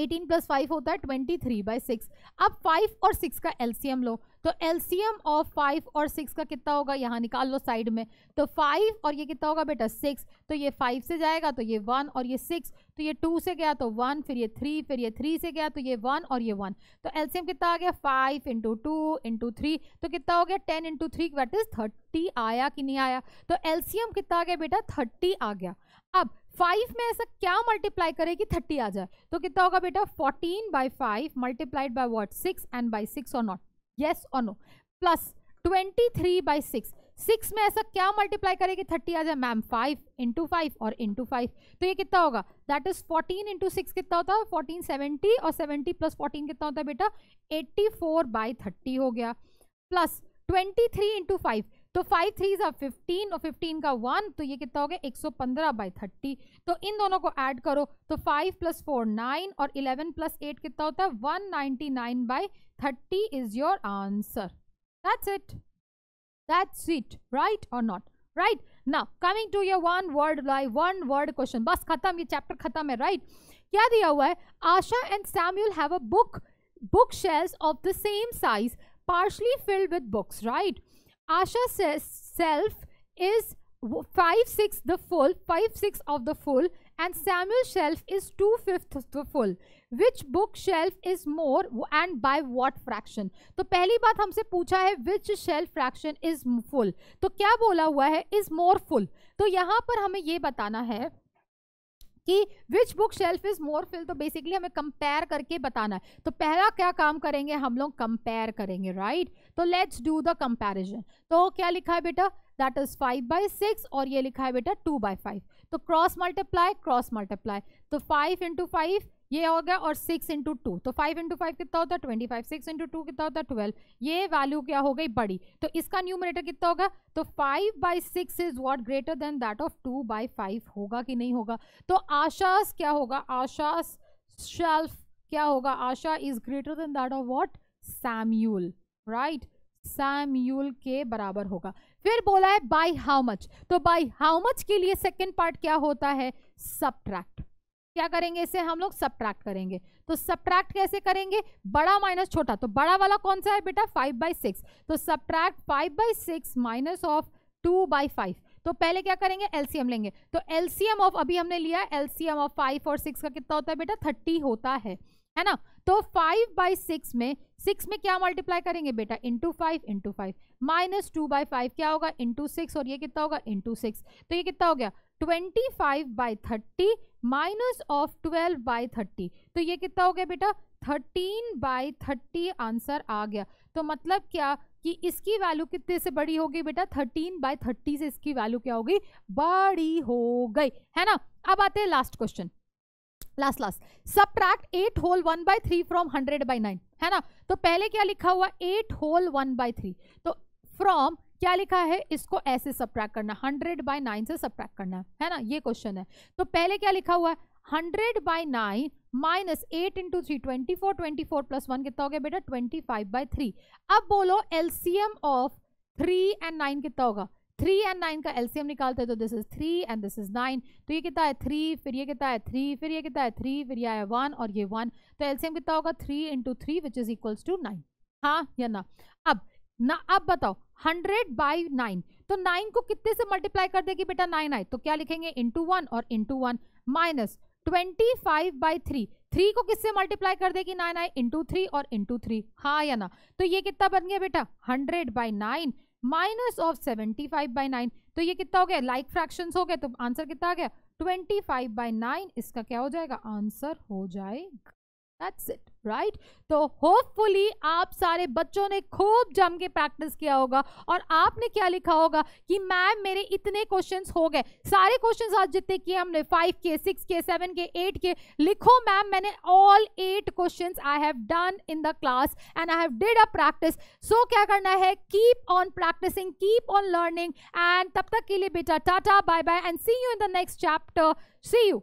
एटीन प्लस फाइव होता है ट्वेंटी थ्री बाई सिक्स। अब फाइव और सिक्स का एलसीएम लो, तो एलसीएम ऑफ फाइव और सिक्स का कितना होगा, यहाँ निकाल लो साइड में, तो फाइव और ये कितना होगा बेटा सिक्स, तो ये फाइव से जाएगा तो ये वन, और ये सिक्स तो ये टू से गया तो वन, फिर ये थ्री, फिर ये थ्री से गया तो ये वन और ये वन, तो एलसीएम कितना आ गया five into two into three, तो कितना हो गया ten into three that is thirty, आया कि नहीं आया, तो एलसीएम कितना आ गया बेटा थर्टी आ गया। अब फाइव में ऐसा क्या मल्टीप्लाई करेगी थर्टी आ जाए, तो कितना होगा बेटा fourteen by five multiplied by what six and by six और नॉट, यस और no, plus twenty three by six, six में ऐसा क्या मल्टीप्लाई करेगी थर्टी आ जाए मैम, फाइव इंटू फाइव और इंटू फाइव, तो ये कितना होगा that is fourteen into six कितना होता है फोर्टीन, सेवेंटी और सेवेंटी प्लस फोर्टीन कितना होता है बेटा एट्टी फोर बाई थर्टी हो गया, plus twenty three into five, तो फाइव थ्री सा फिफ्टीन और फिफ्टीन का वन, तो ये कितना हो गया एक सौ पंद्रह बाई थर्टी, तो इन दोनों को ऐड करो, तो फाइव प्लस फोर नाइन और इलेवन प्लस एट कितना होता है one ninety nine by thirty is your answer. That's it, that's it, right और not right. Now coming to your one word by one word question, बस खत्म, ये चैप्टर खत्म है राइट right? क्या दिया हुआ है, Asha and Samuel have a book book shelves of the same size partially filled with books right. Asha says self is five sixths the full, five sixths of the full, and Samuel's shelf is two fifths the full. Which book shelf is more and by what fraction? तो पहली बात हमसे पूछा है which shelf fraction is full, तो क्या बोला हुआ है is more full, तो यहाँ पर हमें ये बताना है कि which book shelf is more fill, तो बेसिकली हमें कंपेयर करके बताना है। तो पहला क्या काम करेंगे हम लोग, कंपेयर करेंगे राइट right? तो लेट्स डू द कंपैरिजन। तो क्या लिखा है बेटा that is five by six और ये लिखा है बेटा टू बाई फाइव, तो क्रॉस मल्टीप्लाई क्रॉस मल्टीप्लाई, तो फाइव इंटू फाइव ये हो गया और सिक्स इंटू टू, तो फाइव इंटू फाइव कितना होता है twenty five, six into two कितना होता है ट्वेल्व, ये वैल्यू क्या हो गई बड़ी, तो इसका न्यूमरेटर कितना होगा, तो five by six is what greater than that of two by five, होगा कि नहीं होगा, तो आशास क्या होगा, आशास शेल्फ क्या होगा, Asha is greater than that of what Samuel right, Samuel के बराबर होगा। फिर बोला है बाई हाउ मच, तो बाई हाउ मच के लिए सेकेंड पार्ट क्या होता है सब्ट्रैक्ट, क्या करेंगे इसे हम लोग सब्ट्रैक्ट करेंगे, तो सब्ट्रैक्ट कैसे करेंगे, बड़ा माइनस छोटा, तो बड़ा वाला कौन सा है बेटा फाइव बाई सिक्स, तो subtract five by six minus of two by five, तो पहले क्या करेंगे एलसीएम लेंगे, तो एलसीएम ऑफ अभी हमने लिया एलसीएम ऑफ फाइव और सिक्स का कितना होता है बेटा थर्टी होता है है ना, तो फाइव बाई सिक्स में सिक्स में क्या मल्टीप्लाई करेंगे बेटा into five into five minus two by five क्या होगा इंटू सिक्स और ये कितना होगा इंटू सिक्स, तो ये कितना हो गया twenty five by thirty minus of twelve by thirty, तो ये कितना हो गया बेटा थर्टीन बाई थर्टी आंसर आ गया। तो मतलब क्या कि इसकी वैल्यू कितने से बड़ी होगी बेटा थर्टीन बाई थर्टी से इसकी वैल्यू क्या होगी बड़ी हो गई है ना। अब आते हैं last question, last last subtract eight whole one by three from hundred by nine है ना, तो पहले क्या लिखा हुआ eight whole one by three, तो फ्रॉम क्या लिखा है इसको ऐसे सब्ट्रैक्ट करना, हंड्रेड बाई नाइन से सब्ट्रैक्ट करना है ना, ये क्वेश्चन है। तो पहले क्या लिखा हुआ है hundred by nine minus eight into three twenty four, twenty four plus one कितना हो गया बेटा ट्वेंटी फाइव बाई थ्री। अब बोलो LCM of three and nine कितना होगा थ्री एंड नाइन का एलसीएम निकालते हैं तो this is three and this is nine, तो ये कितना है थ्री, फिर ये कितना है थ्री, फिर ये कितना है थ्री, फिर ये आया वन और ये वन, तो एलसीएम कितना होगा three into three which is equals to nine. हाँ या ना? अब ना अब बताओ हंड्रेड बाई नाइन, तो नाइन को कितने से मल्टीप्लाई कर देगी बेटा नाइन आए, तो क्या लिखेंगे इंटू वन और into one minus twenty five by three, three को किससे मल्टीप्लाई कर देगी नाइन आई इंटू थ्री और इंटू थ्री, हाँ या ना? तो ये कितना बन गया बेटा hundred by nine minus of seventy five by nine, तो ये कितना हो गया लाइक like फ्रैक्शंस हो गए, तो आंसर कितना आ गया ट्वेंटी फाइव बाई नाइन, इसका क्या हो जाएगा आंसर हो जाएगा। That's it, right? तो होपफुली आप सारे बच्चों ने खूब जम के प्रैक्टिस किया होगा और आपने क्या लिखा होगा कि मैम मेरे इतने क्वेश्चंस हो गए, सारे क्वेश्चंस आज जितने किए हमने फाइव के, सिक्स के, सेवन के, एट के, लिखो मैम मैंने all eight questions I have done in the class and I have did a practice. So क्या करना है, keep on practicing, keep on learning and तब तक के लिए बेटा tata bye bye and see you in the next chapter, see you.